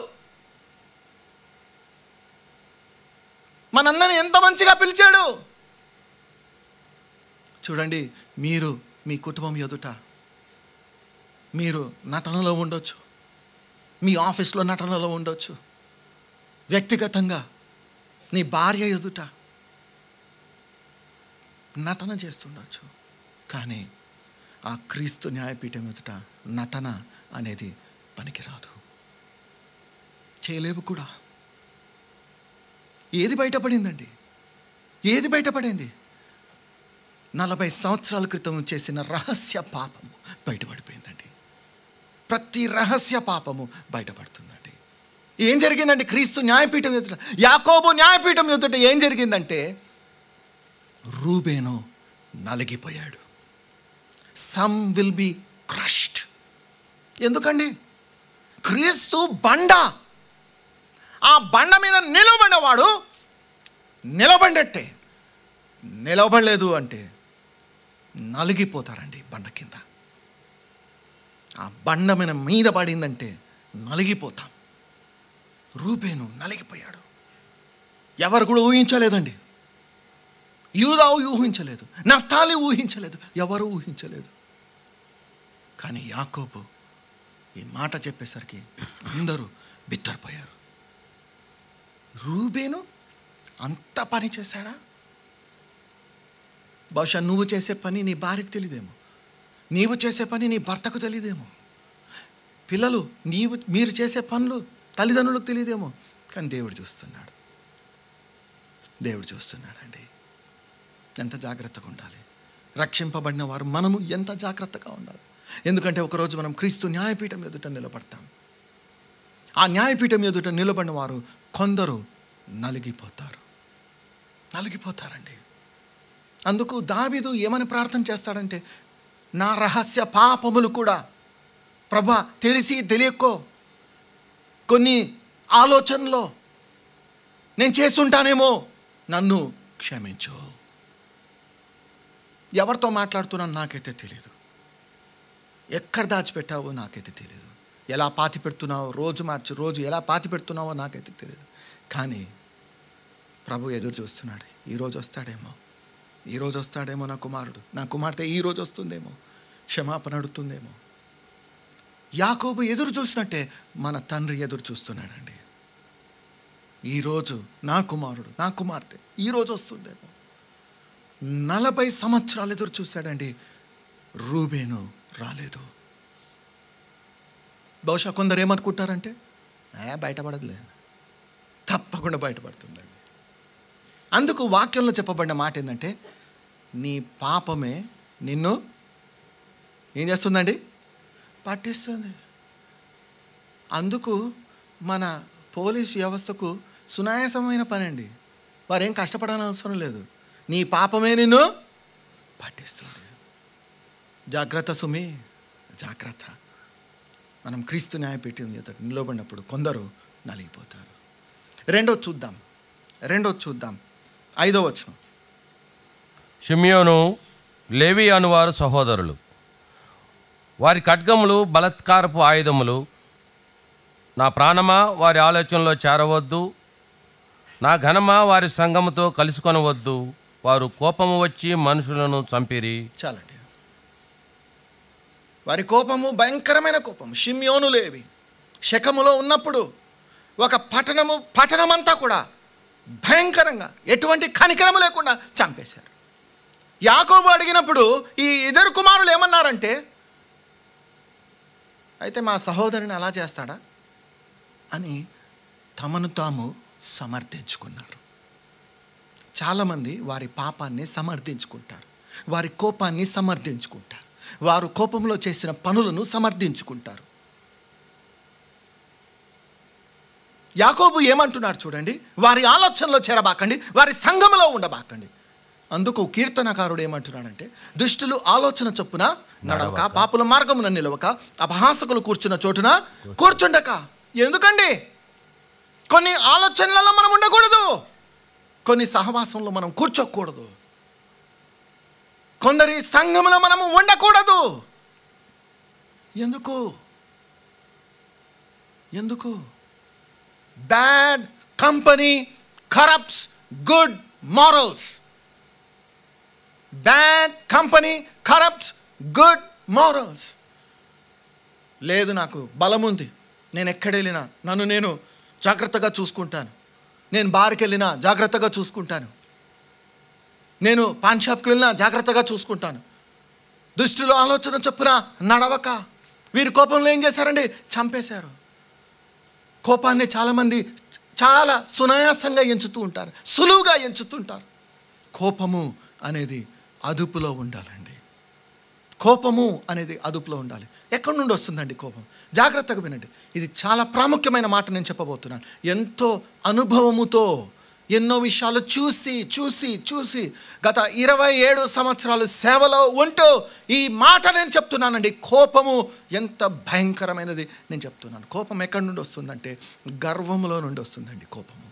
మనందరినీ ఎంత మంచిగా పిలిచాడు. చూడండి, మీరు మీ కుటుంబం ఎదుట మీరు నటనలో ఉండొచ్చు, మీ ఆఫీస్లో నటనలో ఉండొచ్చు, వ్యక్తిగతంగా నీ భార్య ఎదుట నటన చేస్తుండొచ్చు. కానీ ఆ క్రీస్తు న్యాయపీఠం ఎదుట నటన అనేది పనికిరాదు, చేయలేవు కూడా. ఏది బయటపడిందండి? ఏది బయటపడింది? 40 సంవత్సరాల క్రితం చేసిన రహస్య పాపము బయటపడిపోయిందండి. ప్రతి రహస్య పాపము బయటపడుతుందండి. ఏం జరిగిందండి? క్రీస్తు న్యాయపీఠం ఎదుట, యాకోబు న్యాయపీఠం ఎదుట ఏం జరిగిందంటే రూబేను నలిగిపోయాడు. Some will be crushed. ఎందుకండి? క్రీస్తు బండ, ఆ బండ మీద నిలబడినవాడు నిలబడినట్టే నిలబడలేదు అంటే నలిగిపోతారండి. బండ కింద, ఆ బండ మీద పడిందంటే నలిగిపోతాం. రూబేను నలిగిపోయాడు. ఎవరు కూడా ఊహించలేదండి. యూదా ఊహించలేదు, నఫ్తాలి ఊహించలేదు, ఎవరు ఊహించలేదు. కానీ యాకోబు ఈ మాట చెప్పేసరికి అందరూ బిత్తరపోయారు. రూబేను అంత పని చేశాడా? బహుశా నువ్వు చేసే పని నీ భార్యకు తెలియదేమో, నీవు చేసే పని నీ భర్తకు తెలియదేమో, పిల్లలు మీరు చేసే పనులు తల్లిదండ్రులకు తెలియదేమో. కానీ దేవుడు చూస్తున్నాడు, దేవుడు చూస్తున్నాడండి. ఎంత జాగ్రత్తగా ఉండాలి! రక్షింపబడిన వారు మనము ఎంత జాగ్రత్తగా ఉండాలి! ఎందుకంటే ఒకరోజు మనం క్రీస్తు న్యాయపీఠం ఎదుట నిలబడతాం. ఆ న్యాయపీఠం ఎదుట నిలబడిన వారు కొందరు నలిగిపోతారు, నలిగిపోతారండి. అందుకు దావీదు ఏమని ప్రార్థన చేస్తాడంటే, నా రహస్య పాపములు కూడా ప్రభా తెలిసి తెలియకో కొన్ని ఆలోచనలో నేను చేస్తుంటానేమో, నన్ను క్షమించు. ఎవరితో మాట్లాడుతున్నాను నాకైతే తెలియదు, ఎక్కడ దాచిపెట్టావో నాకైతే తెలియదు, ఎలా పాతి పెడుతున్నావో రోజు మార్చి రోజు ఎలా పాతి పెడుతున్నావో నాకైతే తెలియదు. కానీ ప్రభు ఎదురు చూస్తున్నాడు. ఈరోజు వస్తాడేమో, ఈరోజు వస్తాడేమో నా కుమారుడు, నా కుమార్తె ఈరోజు వస్తుందేమో, క్షమాపణ అడుగుతుందేమో. యాకోబు ఎదురు చూసినట్టే మన తండ్రి ఎదురు చూస్తున్నాడండి. ఈరోజు నా కుమారుడు, నా కుమార్తె ఈరోజు వస్తుందేమో. 40 సంవత్సరాలు ఎదురు చూశాడండి, రూబేను రాలేదు. బహుశా కొందరు ఏమనుకుంటారంటే బయటపడదులే, తప్పకుండా బయటపడుతుందండి. అందుకు వాక్యంలో చెప్పబడిన మాట ఏంటంటే, నీ పాపమే నిన్ను ఏం చేస్తుందండి? పట్టిస్తుంది. అందుకు మన పోలీస్ వ్యవస్థకు సునాయాసమైన పని అండి. వారేం కష్టపడనవసరం లేదు, నీ పాపమే నిన్ను పట్టిస్తుంది. జాగ్రత్త సుమి, జాగ్రత్త. మనం క్రీస్తు న్యాయపీఠం ఎదుట నిలబడినప్పుడు కొందరు నలిగిపోతారు. రెండో చూద్దాం 5వ వచనం. షిమ్యోను లేవి అనువారు సహోదరులు, వారి ఖడ్గములు బలత్కారపు ఆయుధములు. నా ప్రాణమా వారి ఆలోచనలో చేరవద్దు, నా ఘనమా వారి సంఘముతో కలుసుకొనవద్దు. వారు కోపము వచ్చి మనుషులను చంపిరి. చాలండి, వారి కోపము భయంకరమైన కోపం. షిమ్యోను లేవి శకములో ఉన్నప్పుడు ఒక పట్టణమంతా కూడా భయంకరంగా ఎటువంటి కనికరము లేకుండా చంపేశారు. యాకోబు అడిగినప్పుడు ఈ ఇద్దరు కుమారులు ఏమన్నారంటే, అయితే మా సహోదరుని అలా చేస్తాడా అని తమను తాము సమర్థించుకున్నారు. చాలామంది వారి పాపాన్ని సమర్థించుకుంటారు, వారి కోపాన్ని సమర్థించుకుంటారు, వారు కోపంలో చేసిన పనులను సమర్థించుకుంటారు. యాకోబు ఏమంటున్నాడు చూడండి, వారి ఆలోచనలో చేరబాకండి, వారి సంఘములో ఉండబాకండి. అందుకు కీర్తనకారుడు ఏమంటున్నాడంటే దుష్టులు ఆలోచన చొప్పున నడవక పాపుల మార్గమున నిలవక అపహాసకులు కూర్చున్న చోటున కూర్చుండక. ఎందుకండి కొన్ని ఆలోచనలలో మనం ఉండకూడదు, కొన్ని సహవాసంలో మనం కూర్చోకూడదు, కొందరి సంఘములో మనం ఉండకూడదు. ఎందుకు ఎందుకు? Bad company corrupts good morals. Bad company corrupts good morals. లేదు నాకు బలముంది, నేను ఎక్కడెళ్ళినా నన్ను నేను జాగ్రత్తగా చూసుకుంటాను, నేను బార్కి వెళ్ళినా జాగ్రత్తగా చూసుకుంటాను, నేను పాన్ షాప్కి వెళ్ళినా జాగ్రత్తగా చూసుకుంటాను. దుష్టులు ఆలోచన చొప్పున నడవక. వీరి కోపంలో ఏం చేశారండి? చంపేశారు. కోపాన్ని చాలామంది చాలా సునాయాసంగా ఎంచుతూ ఉంటారు, సులువుగా ఎంచుతుంటారు. కోపము అనేది అదుపులో ఉండాలండి, కోపము అనేది అదుపులో ఉండాలి. ఎక్కడి నుండి వస్తుందండి కోపం? జాగ్రత్తగా వినండి, ఇది చాలా ప్రాముఖ్యమైన మాట నేను చెప్పబోతున్నాను. ఎంతో అనుభవముతో ఎన్నో విషయాలు చూసి చూసి చూసి గత 27 సంవత్సరాలు సేవలో ఉంటూ ఈ మాట నేను చెప్తున్నానండి. కోపము ఎంత భయంకరమైనది నేను చెప్తున్నాను. కోపం ఎక్కడి నుండి వస్తుందంటే గర్వంలో నుండి వస్తుందండి కోపము.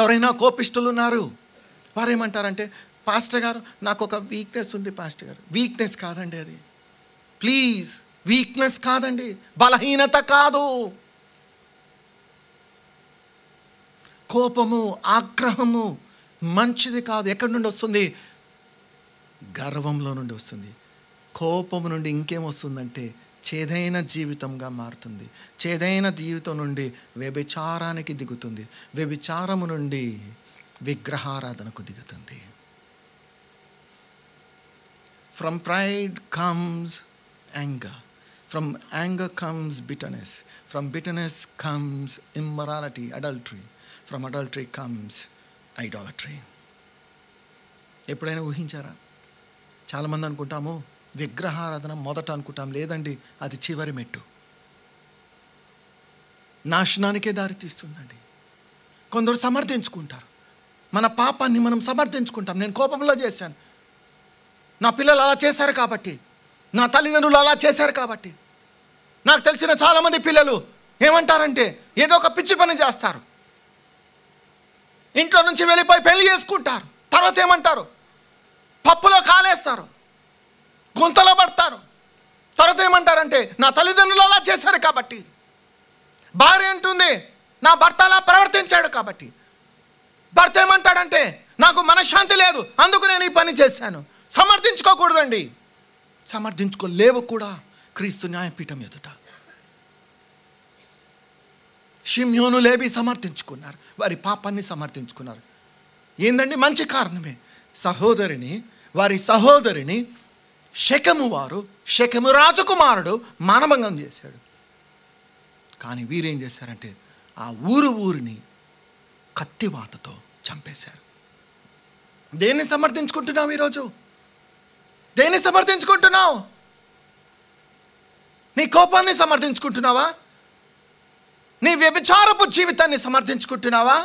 ఎవరైనా కోపిష్ఠులు ఉన్నారు, వారు ఏమంటారంటే పాస్టర్ గారు నాకు ఒక వీక్నెస్ ఉంది పాస్టర్ గారు. వీక్నెస్ కాదండి అది, ప్లీజ్. వీక్నెస్ కాదండి, బలహీనత కాదు. కోపము ఆగ్రహము మంచిది కాదు. ఎక్కడి నుండి వస్తుంది? గర్వంలో నుండి వస్తుంది. కోపము నుండి ఇంకేం వస్తుందంటే చేదైన జీవితంగా మారుతుంది. చేదైన జీవితం నుండి వ్యభిచారానికి దిగుతుంది, వ్యభిచారము నుండి విగ్రహారాధనకు దిగుతుంది. From pride comes anger. From anger comes bitterness. From bitterness comes immorality, adultery. From adultery comes idolatry. ఎప్పుడైనా ఊహించారా? చాలామంది అనుకుంటాము విగ్రహారాధన మొదట అనుకుంటాం. లేదండి, అది చివరి మెట్టు, నాశనానికే దారి తీస్తుందండి. కొందరు సమర్థించుకుంటారు, మన పాపాన్ని మనం సమర్థించుకుంటాం. నేను కోపంలో చేశాను, నా పిల్లలు అలా చేశారు కాబట్టి, నా తల్లిదండ్రులు అలా చేశారు కాబట్టి. నాకు తెలిసిన చాలామంది పిల్లలు ఏమంటారంటే ఏదో ఒక పిచ్చి పని చేస్తారు, ఇంట్లో నుంచి వెళ్ళిపోయి పెళ్లి చేసుకుంటారు, తర్వాత ఏమంటారు పప్పులో కాలేస్తారు, గుంతలో పడతారు. తర్వాత ఏమంటారంటే నా తల్లిదండ్రులు అలా చేశారు కాబట్టి, భార్య అంటుంది నా భర్త అలా ప్రవర్తించాడు కాబట్టి. భర్త ఏమంటాడంటే నాకు మనశ్శాంతి లేదు అందుకు నేను ఈ పని చేశాను. సమర్థించుకోకూడదండి, సమర్థించుకోలేవు కూడా క్రీస్తు న్యాయపీఠం ఎదుట. షిమ్యోను లేవి సమర్థించుకున్నారు, వారి పాపాన్ని సమర్థించుకున్నారు. ఏందండి? మంచి కారణమే. సహోదరిని వారి సహోదరిని శకము వారు, శకము రాజకుమారుడు మానభంగం చేశాడు. కానీ వీరేం చేశారంటే ఆ ఊరిని కత్తివాతతో చంపేశారు. దేన్ని సమర్థించుకుంటున్నావు ఈరోజు? దేన్ని సమర్థించుకుంటున్నావు? నీ కోపాన్ని సమర్థించుకుంటున్నావా? నీ వ్యభిచారపు జీవితాన్ని సమర్థించుకుంటున్నావా?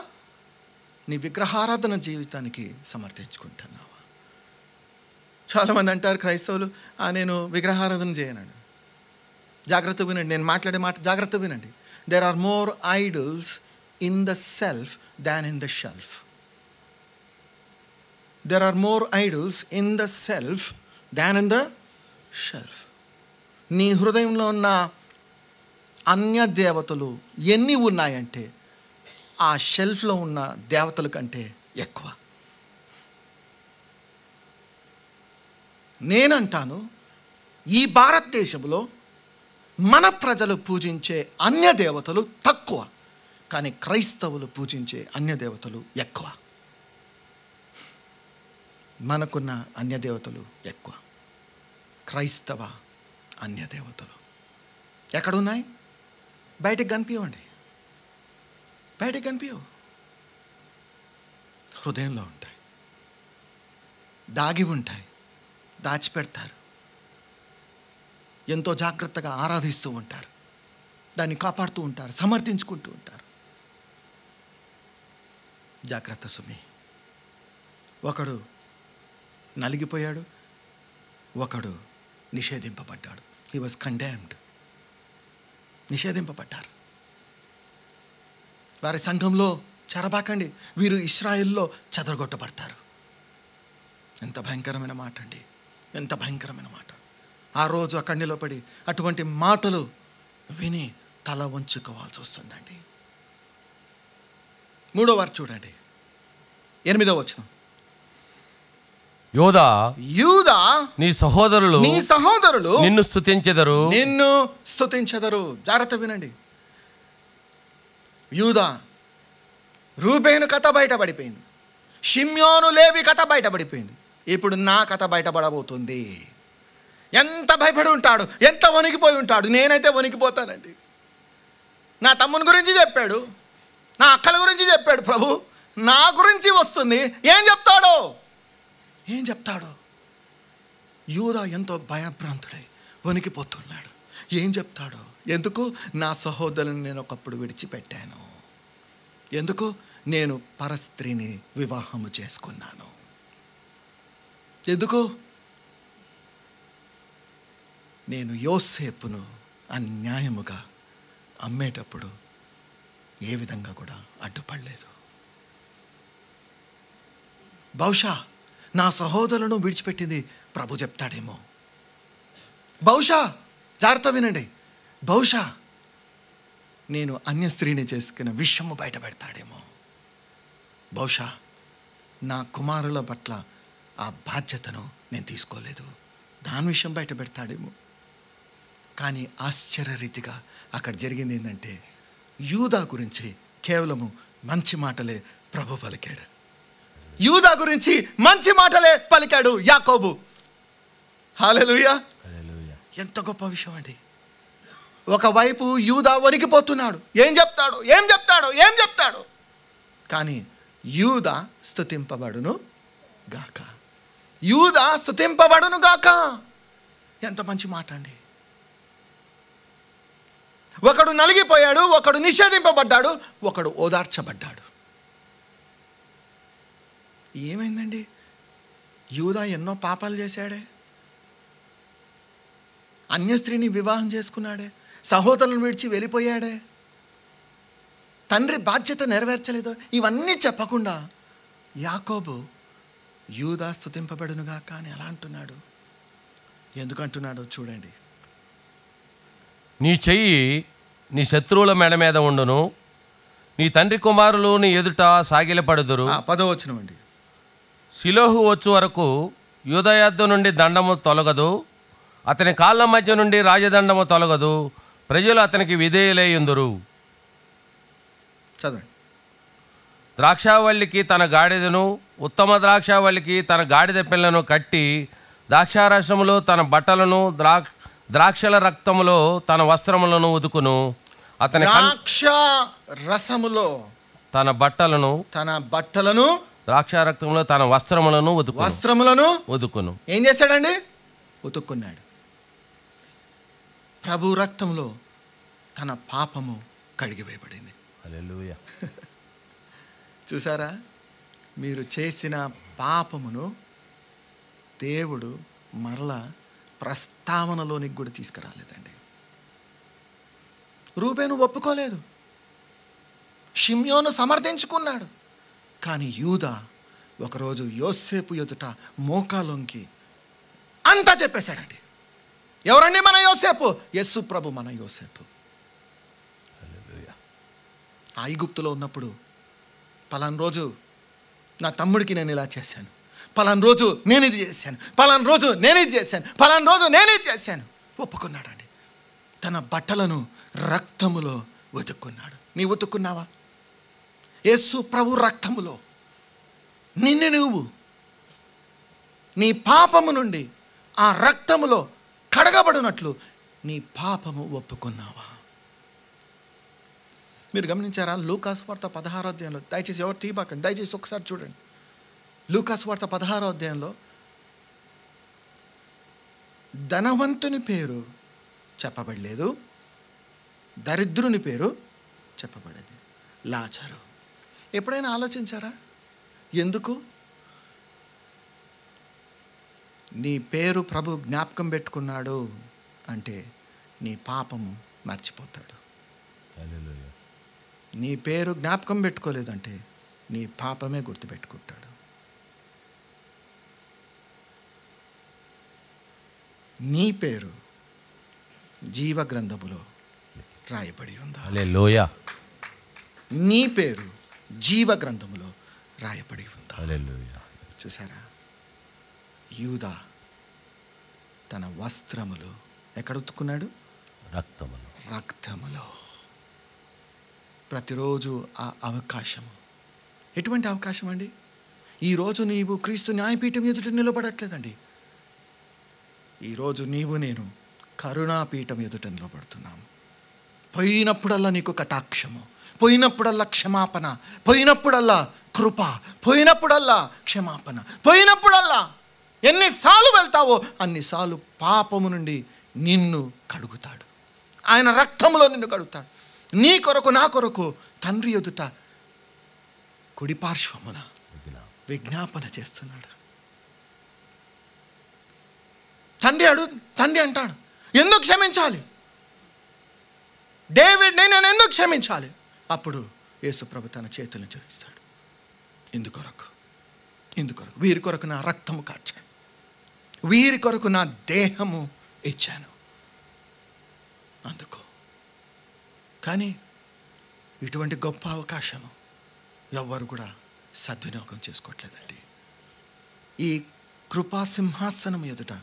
నీ విగ్రహారాధన జీవితానికి సమర్థించుకుంటున్నావా? చాలామంది అంటారు క్రైస్తవులు, నేను విగ్రహారాధన చేయనండి. జాగ్రత్త వినండి, నేను మాట్లాడే మాట జాగ్రత్త వినండి. There are more idols in the self than in the shelf. There are more idols in the self than in the shelf. నీ హృదయంలో ఉన్న అన్య దేవతలు ఎన్ని ఉన్నాయంటే ఆ షెల్ఫ్లో ఉన్న దేవతల కంటే ఎక్కువ. నేనంటాను ఈ భారతదేశంలో మన ప్రజలు పూజించే అన్య దేవతలు తక్కువ, కానీ క్రైస్తవులు పూజించే అన్య దేవతలు ఎక్కువ. మనకున్న అన్యదేవతలు ఎక్కువ, క్రైస్తవ అన్యదేవతలు. ఎక్కడున్నాయి? బయటకు కనిపించవండి, బయటకు కనిపించవు, హృదయంలో ఉంటాయి, దాగి ఉంటాయి, దాచిపెడతారు, ఎంతో జాగ్రత్తగా ఆరాధిస్తూ ఉంటారు, దాన్ని కాపాడుతూ ఉంటారు, సమర్థించుకుంటూ ఉంటారు. జాగ్రత్త సుమి, ఒకడు నలిగిపోయాడు, ఒకడు నిషేధింపబడ్డాడు. He was condemned. నిషేధింపబడ్డారు. వారి సంఘంలో చెరబాకండి, వీరు ఇశ్రాయేల్లో చెదరగొట్టబడతారు. ఎంత భయంకరమైన మాట అండి, ఎంత భయంకరమైన మాట. ఆ రోజు అక్కడ నిలబడి అటువంటి మాటలు విని తల వంచుకోవాల్సి వస్తుందండి. మూడో వారు చూడండి, 8వ వచనం. యోదా యూదా నీ సహోదరులు నిన్ను స్తుతించెదరు, జాగ్రత్త వినండి. యూదా రూబేను కథ బయటపడిపోయింది, షిమ్యోను లేవి కథ బయటపడిపోయింది, ఇప్పుడు నా కథ బయటపడబోతుంది. ఎంత భయపడి ఉంటాడు, ఎంత వణికిపోయి ఉంటాడు. నేనైతే వణికిపోతానండి. నా తమ్ముని గురించి చెప్పాడు, నా అక్కల గురించి చెప్పాడు ప్రభు, నా గురించి వస్తుంది, ఏం చెప్తాడో ఏం చెప్తాడో. యూదా ఎంతో భయభ్రాంతుడై వణికిపోతున్నాడు, ఏం చెప్తాడో. ఎందుకు నా సహోదరుని నేను ఒకప్పుడు విడిచిపెట్టాను, ఎందుకు నేను పరస్త్రీని వివాహము చేసుకున్నాను, ఎందుకు నేను యోసేపును అన్యాయముగా అమ్మేటప్పుడు ఏ విధంగా కూడా అడ్డుపడలేదు. బహుశా నా సహోదరులను విడిచిపెట్టింది ప్రభు చెప్తాడేమో. బహుశా, జాగ్రత్త వినండి, బహుశా నేను అన్య స్త్రీని చేసుకున్న విషయము బయటపెడతాడేమో. బహుశా నా కుమారుల పట్ల ఆ బాధ్యతను నేను తీసుకోలేదు, దాని విషయం బయట పెడతాడేమో. కానీ ఆశ్చర్యరీతిగా అక్కడ జరిగింది ఏంటంటే, యూదా గురించి కేవలము మంచి మాటలే ప్రభు పలికాడు. యూదా గురించి మంచి మాటలే పలికాడు యాకోబు. హల్లెలూయా. ఎంత గొప్ప విషయం అండి. ఒకవైపు యూదా వణికిపోతున్నాడు, ఏం చెప్తాడు. కానీ యూదా స్తుతింపబడును గాక, యూదా స్తుతింపబడును గాక. ఎంత మంచి మాట అండి. ఒకడు నలిగిపోయాడు, ఒకడు నిషేధింపబడ్డాడు, ఒకడు ఓదార్చబడ్డాడు. ఏమైందండి? యూదా ఎన్నో పాపాలు చేశాడే, అన్య స్త్రీని వివాహం చేసుకున్నాడే, సహోదరులను విడిచి వెళ్ళిపోయాడే, తండ్రి బాధ్యత నెరవేర్చలేదు. ఇవన్నీ చెప్పకుండా యాకోబు యూదా స్తుతింపబడునుగా కానీ ఎలా అంటున్నాడు? ఎందుకంటున్నాడో చూడండి. నీ చెయ్యి నీ శత్రువుల మెడ మీద ఉండును, నీ తండ్రి కుమారులు నీ ఎదుట సాగిలపడుదురు. 10వ వచనం అండి. సిలోహు వచ్చు వరకు యూదయాద్దు నుండి దండము తొలగదు, అతని కాళ్ళ మధ్య నుండి రాజదండము తొలగదు, ప్రజలు అతనికి విధేయులైయుందురు. చదవండి. ద్రాక్షావల్లికి తన గాడిదను, ఉత్తమ ద్రాక్షావల్లికి తన గాడిద పిల్లను కట్టి, ద్రాక్షారసములో తన బట్టలను, ద్రాక్షల రక్తములో తన వస్త్రములను ఉదుకును. అతని ద్రాక్ష రసములో తన బట్టలను, ద్రాక్ష రక్తములో తన వస్త్రములను ఉదుకును. ఏం చేశాడండి? ఉతుక్కున్నాడు. ప్రభు రక్తంలో తన పాపము కడిగివేయబడింది. హల్లెలూయా. చూసారా, మీరు చేసిన పాపమును దేవుడు మరలా ప్రస్తావనలోనికి కూడా తీసుకురాలేదండి. రూబేను ఒప్పుకోలేదు, షిమ్యోను సమర్థించుకున్నాడు, కానీ యూదా ఒకరోజు యోసేపు ఎదుట మోకాలొంకి అంతా చెప్పేశాడండి. ఎవరండి మన యోసేపు? యేసు ప్రభు మన యోసేపు. ఐగుప్తులో ఉన్నప్పుడు పలానా రోజు నా తమ్ముడికి నేను ఇలా చేశాను, పలానా రోజు నేను ఇది చేశాను ఒప్పుకున్నాడండి. తన బట్టలను రక్తములో ఉతుక్కున్నాడు. నీ ఉతుక్కున్నావా? యేసు ప్రభు రక్తములో నిన్ను నువ్వు నీ పాపము నుండి ఆ రక్తములో కడగబడినట్లు నీ పాపము ఒప్పుకున్నావా? మీరు గమనించారా? లూకాసువార్త 16వ అధ్యాయంలో, దయచేసి ఎవరు తీయబాకండి, దయచేసి ఒకసారి చూడండి. లూకాసువార్త 16వ అధ్యాయంలో ధనవంతుని పేరు చెప్పబడలేదు, దరిద్రుని పేరు చెప్పబడేది. లాజరు. ఎప్పుడైనా ఆలోచించారా? ఎందుకు నీ పేరు ప్రభు జ్ఞాపకం పెట్టుకున్నాడు అంటే నీ పాపము మర్చిపోతాడు. హల్లెలూయా. నీ పేరు జ్ఞాపకం పెట్టుకోలేదంటే నీ పాపమే గుర్తుపెట్టుకుంటాడు. నీ పేరు జీవ గ్రంథములో రాయబడి ఉంది. హల్లెలూయా. నీ పేరు జీవ గ్రంథములో రాయబడి ఉంది. హల్లెలూయా. చూసారా, యూదా తన వస్త్రములు ఎక్కడ ఉతుక్కున్నాడు? రక్తములో. రక్తములో. ప్రతిరోజు ఆ అవకాశము. ఎటువంటి అవకాశం అండి? ఈరోజు నీవు క్రీస్తు న్యాయపీఠం ఎదుట నిలబడట్లేదండి. ఈరోజు నీవు నేను కరుణాపీఠం ఎదుట నిలబడుతున్నాము. పోయినప్పుడల్లా నీకు కటాక్షము, పోయినప్పుడల్లా క్షమాపణ, పోయినప్పుడల్లా కృప, పోయినప్పుడల్లా క్షమాపణ, పోయినప్పుడల్లా ఎన్నిసార్లు వెళ్తావో అన్నిసార్లు పాపము నుండి నిన్ను కడుగుతాడు. ఆయన రక్తంలో నిన్ను కడుగుతాడు. నీ కొరకు నా కొరకు తండ్రి ఎదుట కుడి పార్శ్వమున విజ్ఞాపన చేస్తున్నాడు. తండ్రి అంటాడు, ఎందుకు క్షమించాలి డేవిడ్, నేను ఎందుకు క్షమించాలి? అప్పుడు యేసు ప్రభు తన చేతులను చూపిస్తాడు. ఇందుకొరకు వీరి కొరకు నా రక్తము కార్చాను, వీరి కొరకు నా దేహము ఇచ్చాను, అందుకో. కానీ ఇటువంటి గొప్ప అవకాశము ఎవ్వరు కూడా సద్వినియోగం చేసుకోవట్లేదండి. ఈ కృపాసింహాసనం ఎదుట,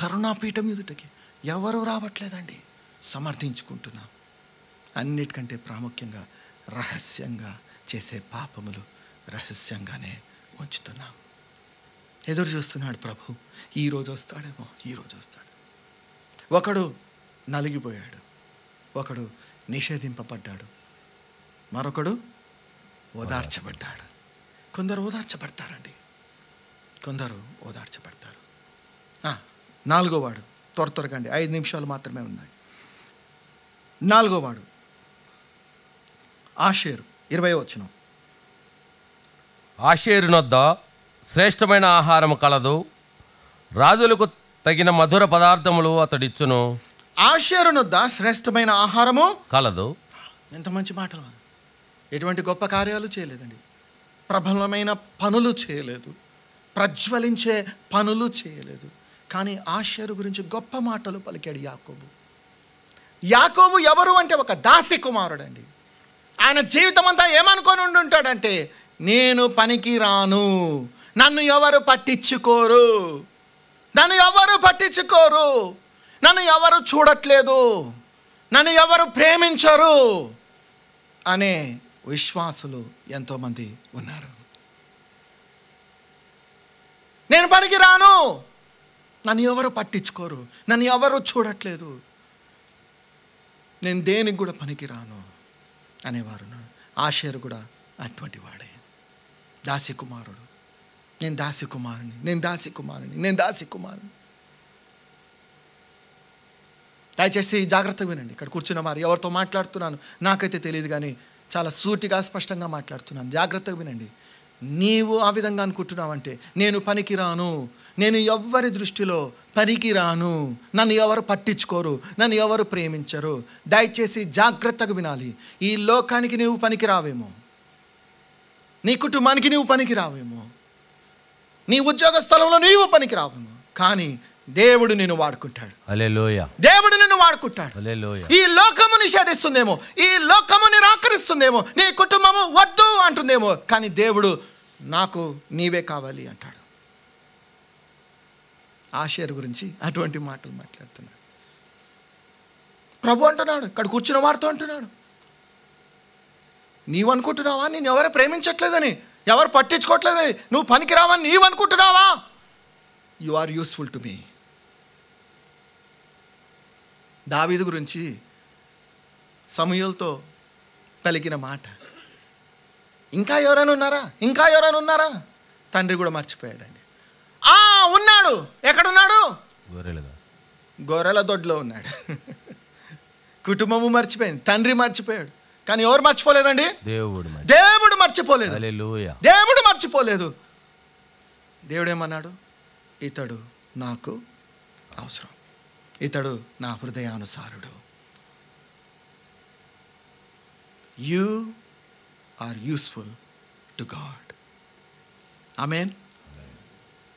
కరుణాపీఠం ఎదుటకి ఎవరు రావట్లేదండి. సమర్థించుకుంటున్నాం. అన్నిటికంటే ప్రాముఖ్యంగా రహస్యంగా చేసే పాపములు రహస్యంగానే ఉంచుతున్నాం. ఎదురు చూస్తున్నాడు ప్రభు, ఈరోజు వస్తాడేమో, ఈరోజు వస్తాడు. ఒకడు నలిగిపోయాడు, ఒకడు నిషేధింపబడ్డాడు, మరొకడు ఓదార్చబడ్డాడు. కొందరు ఓదార్చబడతారండి, కొందరు ఓదార్చబడతారు. నాలుగోవాడు, త్వరగా అండి, 5 నిమిషాలు మాత్రమే ఉన్నాయి. నాలుగోవాడు ఆషేరు, 20వ వచనం. ఆషేరునొద్ద శ్రేష్టమైన ఆహారం కలదు, రాజులకు తగిన మధుర పదార్థములు అతడిచ్చును. ఆషేరునొద్ద శ్రేష్టమైన ఆహారము కలదు. ఎంత మంచి మాటలు! ఎటువంటి గొప్ప కార్యాలు చేయలేదండి, ప్రబలమైన పనులు చేయలేదు, ప్రజ్వలించే పనులు చేయలేదు. కానీ ఆషేరు గురించి గొప్ప మాటలు పలికాడు యాకోబు. యాకోబు ఎవరు అంటే ఒక దాసి కుమారుడండి. ఆయన జీవితం అంతా ఏమనుకొని ఉండుంటాడంటే, నేను పనికి రాను, నన్ను ఎవరు పట్టించుకోరు, నన్ను ఎవరు చూడట్లేదు, నన్ను ఎవరు ప్రేమించరు అనే విశ్వాసులు ఎంతోమంది ఉన్నారు. నేను పనికి రాను, నన్ను ఎవరు పట్టించుకోరు, నన్ను ఎవరు చూడట్లేదు, నేను దేనికి కూడా పనికి రాను అనేవారు. ఆషేరు కూడా అటువంటి వాడే. దాసికుమారుడు, నేను దాసికుమారుని. దయచేసి జాగ్రత్తగా వినండి ఇక్కడ కూర్చున్న వారు, ఎవరితో మాట్లాడుతున్నాను నాకైతే తెలియదు, కానీ చాలా సూటిగా స్పష్టంగా మాట్లాడుతున్నాను, జాగ్రత్తగా వినండి. నీవు ఆ విధంగా అనుకుంటున్నావంటే, నేను పనికిరాను, నేను ఎవ్వరి దృష్టిలో పనికిరాను, నన్ను ఎవరు పట్టించుకోరు, నన్ను ఎవరు ప్రేమించరు. దయచేసి జాగ్రత్తగా వినాలి. ఈ లోకానికి నీవు పనికిరావేమో, నీ కుటుంబానికి నీవు పనికిరావేమో, నీ ఉద్యోగ స్థలంలో నీవు పనికిరావేమో, కానీ దేవుడు నిన్ను వాడుకుంటాడు. హల్లెలూయా. దేవుడు నిన్ను వాడుకుంటాడు. హల్లెలూయా. ఈ లోకము నిషేధిస్తుందేమో, ఈ లోకము నిరాకరిస్తుందేమో, నీ కుటుంబము వద్దు అంటుందేమో, కానీ దేవుడు నాకు నీవే కావాలి అంటాడు. ఆషేరు గురించి అటువంటి మాటలు మాట్లాడుతున్నాడు ప్రభు. అంటున్నాడు ఇక్కడ కూర్చున్న వారితో, అంటున్నాడు, నీవు అనుకుంటున్నావా నేను ఎవరు ప్రేమించట్లేదని, ఎవరు పట్టించుకోవట్లేదని, నువ్వు పనికిరావని నీవు అనుకుంటున్నావా? You are useful to me. దావీదు గురించి సమూయేలుతో పలికిన మాట. ఇంకా ఎవరైనా ఉన్నారా? తండ్రి కూడా మర్చిపోయాడండి. ఉన్నాడు. ఎక్కడున్నాడు? గొర్రెల దొడ్లో ఉన్నాడు. కుటుంబము మర్చిపోయింది, తండ్రి మర్చిపోయాడు, కానీ ఎవరు మర్చిపోలేదండి? దేవుడు మర్చిపోలేదు. దేవుడేమన్నాడు? ఇతడు నాకు అవసరం. ఇతడు నా హృదయానుసారుడు. You are useful to God. Amen.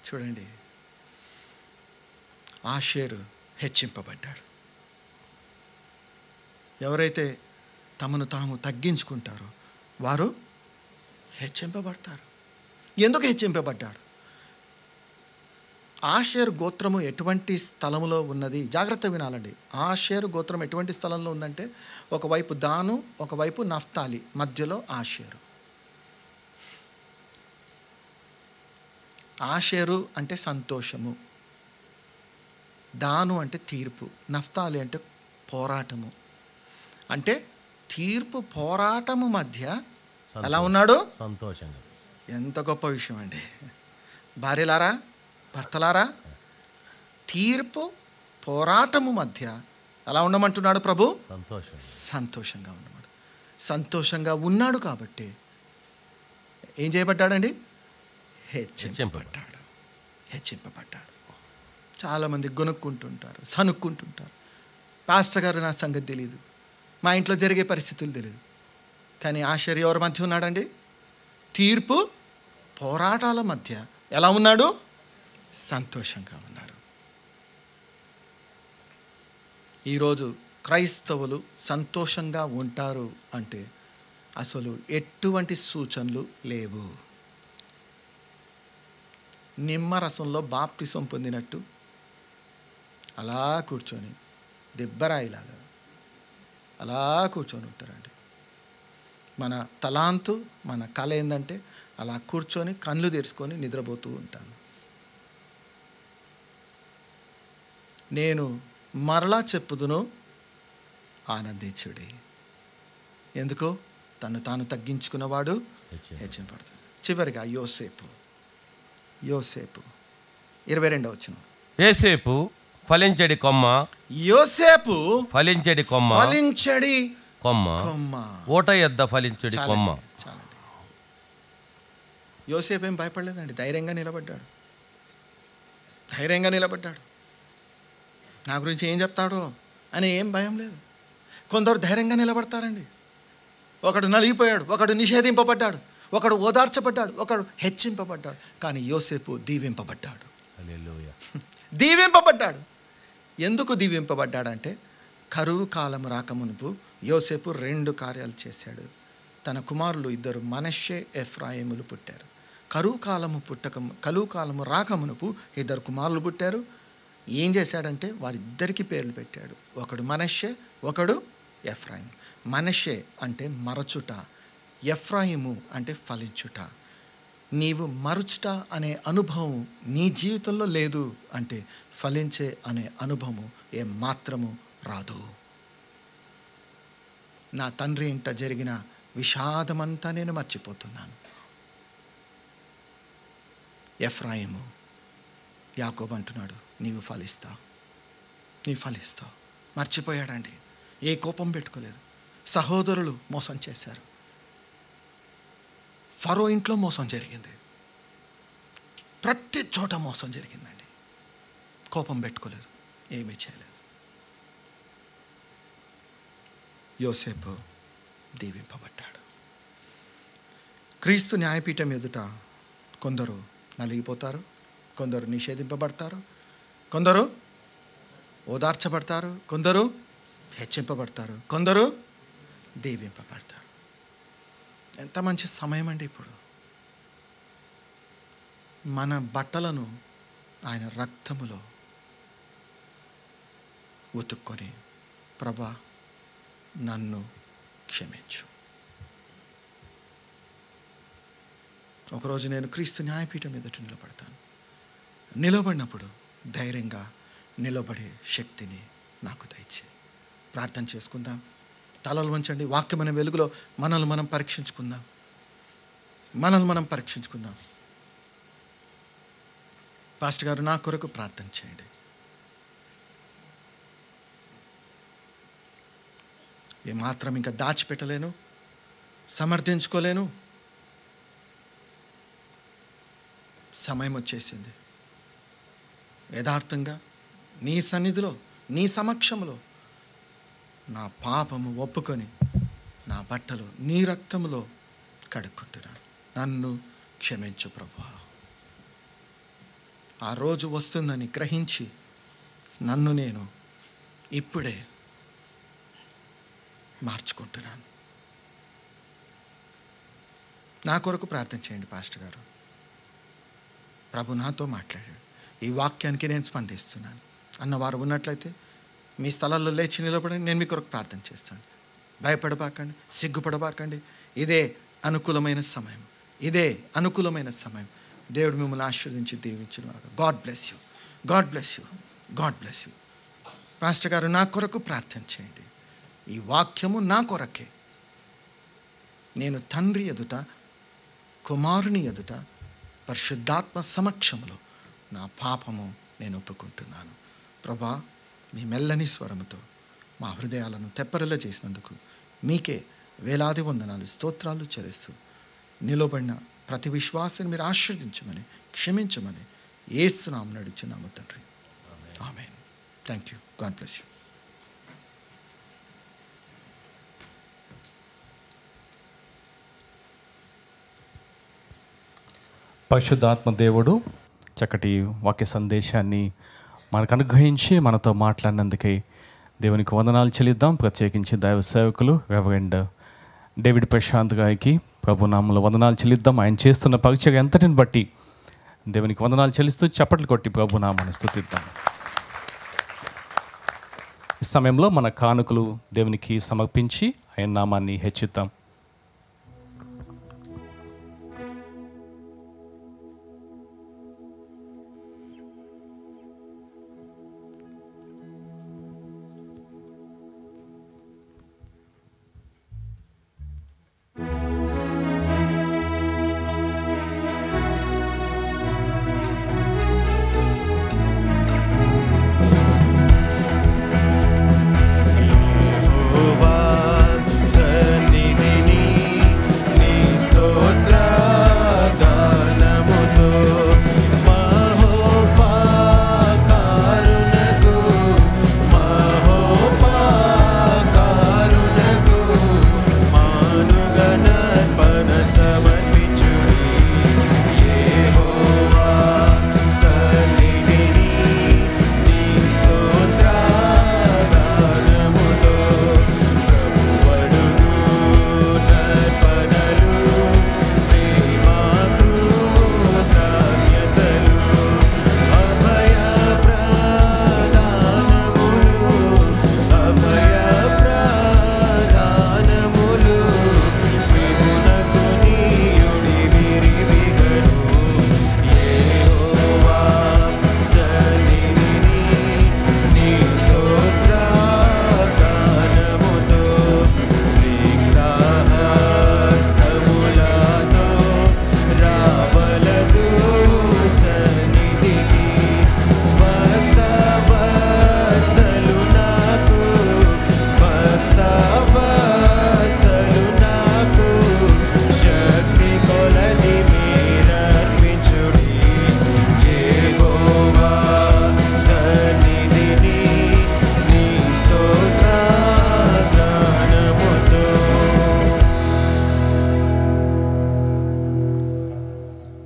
చూడండి, ఆషేరు హెచ్చింపబడ్డాడు. ఎవరైతే తమను తాము తగ్గించుకుంటారో వారు హెచ్చింపబడతారు. ఎందుకు హెచ్చింపబడ్డాడు? ఆషేరు గోత్రము ఎటువంటి స్థలంలో ఉన్నది? జాగ్రత్త వినాలండి. ఆషేరు గోత్రం ఎటువంటి స్థలంలో ఉందంటే, ఒకవైపు దాను, ఒకవైపు నఫ్తాలి, మధ్యలో ఆషేరు. ఆషేరు అంటే సంతోషము, దాను అంటే తీర్పు, నఫ్తాలి అంటే పోరాటము. అంటే తీర్పు పోరాటము మధ్య ఎలా ఉన్నాడు? సంతోషంగా. ఎంత గొప్ప విషయం అండి. భార్యలారా, భర్తలారా, తీర్పు పోరాటము మధ్య ఎలా ఉండమంటున్నాడు ప్రభు? సంతోషంగా ఉన్నాడు. సంతోషంగా ఉన్నాడు కాబట్టి ఏం చేయబడ్డాడండి? హెచ్చింపబడ్డాడు. హెచ్చింపబడ్డాడు. చాలామంది గొనుక్కుంటుంటారు, సనుక్కుంటుంటారు. పాస్టర్ గారు నా సంగతి తెలియదు, మా ఇంట్లో జరిగే పరిస్థితులు తెలియదు. కానీ ఆశ్చర్య ఎవరి మధ్య ఉన్నాడండి? తీర్పు పోరాటాల మధ్య ఎలా ఉన్నాడు? సంతోషంగా ఉన్నారు. ఈరోజు క్రైస్తవులు సంతోషంగా ఉంటారు అంటే అసలు ఎటువంటి సూచనలు లేవు. నిమ్మరసంలో బాప్తిసం పొందినట్టు అలా కూర్చొని దెబ్బరాయిలాగా అలా కూర్చొని ఉంటారండి. మన తలాంతు, మన కళ ఏంటంటే అలా కూర్చొని కళ్ళు తెరుచుకొని నిద్రపోతూ ఉంటాను. నేను మరలా చెప్పుదును, ఆనందించుడి. ఎందుకో తను తాను తగ్గించుకున్నవాడు హెచ్చింపబడతాడు. చివరిగా యోసేపు. యోసేపు 22వ వచనం, యోసేపు ఫలించడి కొమ్మ, యోసేపు ఫలించడి కొమ్మ, ఫలించడి కొమ్మ, కొమ్మ ఓట యొద్ద ఫలించడి కొమ్మ. చాలండి. యోసేపు ఏం భయపడలేదండి. ధైర్యంగా నిలబడ్డాడు. ధైర్యంగా నిలబడ్డాడు. నా గురించి ఏం చెప్తాడో అని ఏం భయం లేదు. కొందరు ధైర్యంగా నిలబడతారండి. ఒకడు నలిగిపోయాడు, ఒకడు నిషేధింపబడ్డాడు, ఒకడు ఓదార్చబడ్డాడు, ఒకడు హెచ్చింపబడ్డాడు. కానీ యోసేపు దీవింపబడ్డాడు. దీవింపబడ్డాడు. ఎందుకు దీవింపబడ్డాడంటే, కరువు కాలం రాకమునుపు యోసేపు 2 కార్యాలు చేశాడు. తన కుమారులు 2 మనష్షే, ఎఫ్రాయిములు పుట్టారు. కరువు కాలము రాకమునుపు 2 కుమారులు పుట్టారు. ఏం చేశాడంటే వారిద్దరికీ పేర్లు పెట్టాడు. ఒకడు మనష్షే, ఒకడు ఎఫ్రాయిము. మనష్షే అంటే మరచుట, ఎఫ్రాయిము అంటే ఫలించుట. నీవు మరచుట అనే అనుభవం నీ జీవితంలో లేదు అంటే ఫలించే అనే అనుభవము ఏమాత్రము రాదు. నా తండ్రి ఇంట జరిగిన విషాదమంతా నేను మర్చిపోతున్నాను. ఎఫ్రాయిము, యాకోబు అంటున్నాడు, నీవు ఫలిస్తావు, నీవు ఫలిస్తావు. మర్చిపోయాడండి. ఏ కోపం పెట్టుకోలేదు. సహోదరులు మోసం చేశారు. ఫరో ఇంట్లో మోసం జరిగింది. ప్రతి చోట మోసం జరిగిందండి. కోపం పెట్టుకోలేదు, ఏమీ చేయలేదు. యోసేపు దీవింపబడ్డాడు. క్రీస్తు న్యాయపీఠం ఎదుట కొందరు నలిగిపోతారు, కొందరు నిషేధింపబడతారు, కొందరు ఓదార్చబడతారు, కొందరు హెచ్చింపబడతారు, కొందరు దీవింపబడతారు. ఎంత మంచి సమయం అండి ఇప్పుడు. మన బట్టలను ఆయన రక్తములో ఉతుక్కొని, ప్రభా నన్ను క్షమించు, ఒకరోజు నేను క్రీస్తు న్యాయపీఠం ఎదుట నిలబడతాను. నిలబడినప్పుడు ధైర్యంగా నిలబడే శక్తిని నాకు దయచేయి. ప్రార్థన చేసుకుందాం. తలలు వంచండి. వాక్యమైన వెలుగులో మనల్ని మనం పరీక్షించుకుందాం. పాస్టర్ గారు నా కొరకు ప్రార్థన చేయండి. ఏమాత్రం ఇంకా దాచిపెట్టలేను, సమర్థించుకోలేను. సమయం వచ్చేసింది. యదార్థంగా నీ సన్నిధిలో నీ సమక్షములో నా పాపము ఒప్పుకొని నా బట్టలు నీ రక్తములో కడుక్కుంటున్నాను, నన్ను క్షమించు ప్రభువా. ఆ రోజు వస్తుందని గ్రహించి నన్ను నేను ఇప్పుడే మార్చుకుంటున్నాను. నా కొరకు ప్రార్థన చేయండి. పాస్టర్ గారు, ప్రభు నాతో మాట్లాడాడు, ఈ వాక్యానికి నేను స్పందిస్తున్నాను అన్నవారు ఉన్నట్లయితే మీ స్థలాల్లో లేచి నిలబడండి. నేను మీ కొరకు ప్రార్థన చేస్తాను. భయపడబాకండి, సిగ్గుపడబాకండి. ఇదే అనుకూలమైన సమయం, ఇదే అనుకూలమైన సమయం. దేవుడు మిమ్మల్ని ఆశీర్వదించి దీవించిన. God bless you, God bless you, God bless you. Pastor గారు, నా కొరకు ప్రార్థన చేయండి. ఈ వాక్యము నా కొరకే. నేను తండ్రి ఎదుట, కుమారుని ఎదుట, పరిశుద్ధాత్మ సమక్షంలో నా పాపము నేను ఒప్పుకుంటున్నాను. ప్రభా, మీ మెల్లని స్వరముతో మా హృదయాలను తెప్పరిలా చేసినందుకు మీకే వేలాది వందనాలు, స్తోత్రాలు చెల్లిస్తూ నిలబడిన ప్రతి విశ్వాసాన్ని మీరు ఆశీర్వదించమని, క్షమించమని యేసునామమున నడుచున్నాము తండ్రి, ఆమేన్. Thank you. God bless you. పరిశుద్ధాత్మ దేవుడు చక్కటి వాక్య సందేశాన్ని మనకు అనుగ్రహించి మనతో మాట్లాడినందుకే దేవునికి వందనాలు చెల్లిద్దాం. ప్రత్యేకించి దైవ సేవకులు రెవరెండ్ డేవిడ్ ప్రశాంత్ గారికి ప్రభునామంలో వందనాలు చెల్లిద్దాం. ఆయన చేస్తున్న పరిచయం ఎంతటిని బట్టి దేవునికి వందనాలు చెల్లిస్తూ చప్పట్లు కొట్టి ప్రభునామాన్ని స్తుతిద్దాం. ఈ సమయంలో మన కానుకలు దేవునికి సమర్పించి ఆయన నామాన్ని హెచ్చిద్దాం.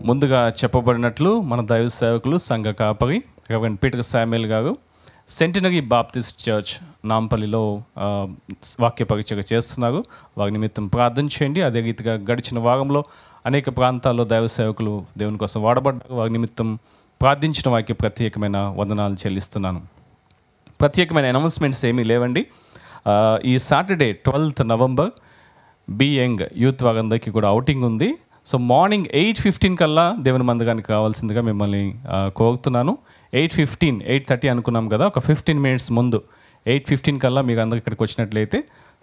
ముందుగా చెప్పబడినట్లు మన దైవ సేవకులు సంఘ కాపరి రెవరెండ్ పీటర్ శామ్యుయల్ గారు సెంటినరీ బాప్టిస్ట్ చర్చ్ నాంపల్లిలో వాక్య పరిచయం చేస్తున్నారు. వారి నిమిత్తం ప్రార్థన చేయండి. అదే రీతిగా గడిచిన వారంలో అనేక ప్రాంతాల్లో దైవ సేవకులు దేవుని కోసం వాడబడ్డారు. వారి నిమిత్తం ప్రార్థించిన వారికి ప్రత్యేకమైన వందనాలు చెల్లిస్తున్నాను. ప్రత్యేకమైన అనౌన్స్మెంట్స్ ఏమీ లేవండి. ఈ సాటర్డే 12th November బియంగ్ యూత్ వారందరికీ కూడా అవుటింగ్ ఉంది. సో మార్నింగ్ 8:15 కల్లా దేవుని మందిరానికి కావాల్సిందిగా మిమ్మల్ని కోరుతున్నాను. 8:15, 8:30 అనుకున్నాం కదా, ఒక 15 minutes ముందు 8:15 కల్లా మీకు అందరూ ఇక్కడికి వచ్చినట్లయితే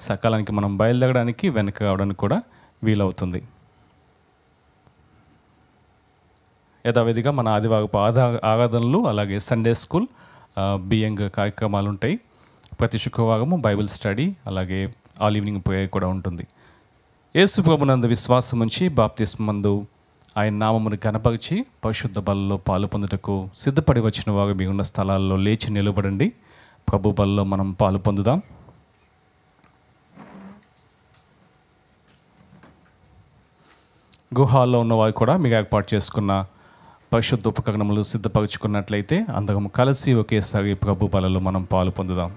సకాలానికి మనం బయలుదేరడానికి, వెనక రావడానికి కూడా వీలవుతుంది. యథావిధిగా మన ఆదివారపు ఆరాధనలు, అలాగే సండే స్కూల్ బియంగ్ కార్యక్రమాలు ఉంటాయి. ప్రతి శుక్రవారము బైబిల్ స్టడీ, అలాగే ఆల్ ఈవినింగ్ ప్రేయర్ కూడా ఉంటుంది. యేసు ప్రభునందు విశ్వాసం ఉంచి బాప్తిస్మందు ఆయన నామమును కనపరిచి పరిశుద్ధ బలలో పాలు పొందుటకు సిద్ధపడి వచ్చిన వారు మీ ఉన్న స్థలాల్లో లేచి నిలబడండి. ప్రభు బలలో మనం పాలు పొందుదాం. గుహాల్లో ఉన్నవారు కూడా మీకు ఏర్పాటు చేసుకున్న పరిశుద్ధ ఉపకరణములు సిద్ధపరచుకున్నట్లయితే అందరం కలిసి ఒకేసారి ప్రభు బలలో మనం పాలు పొందుదాం.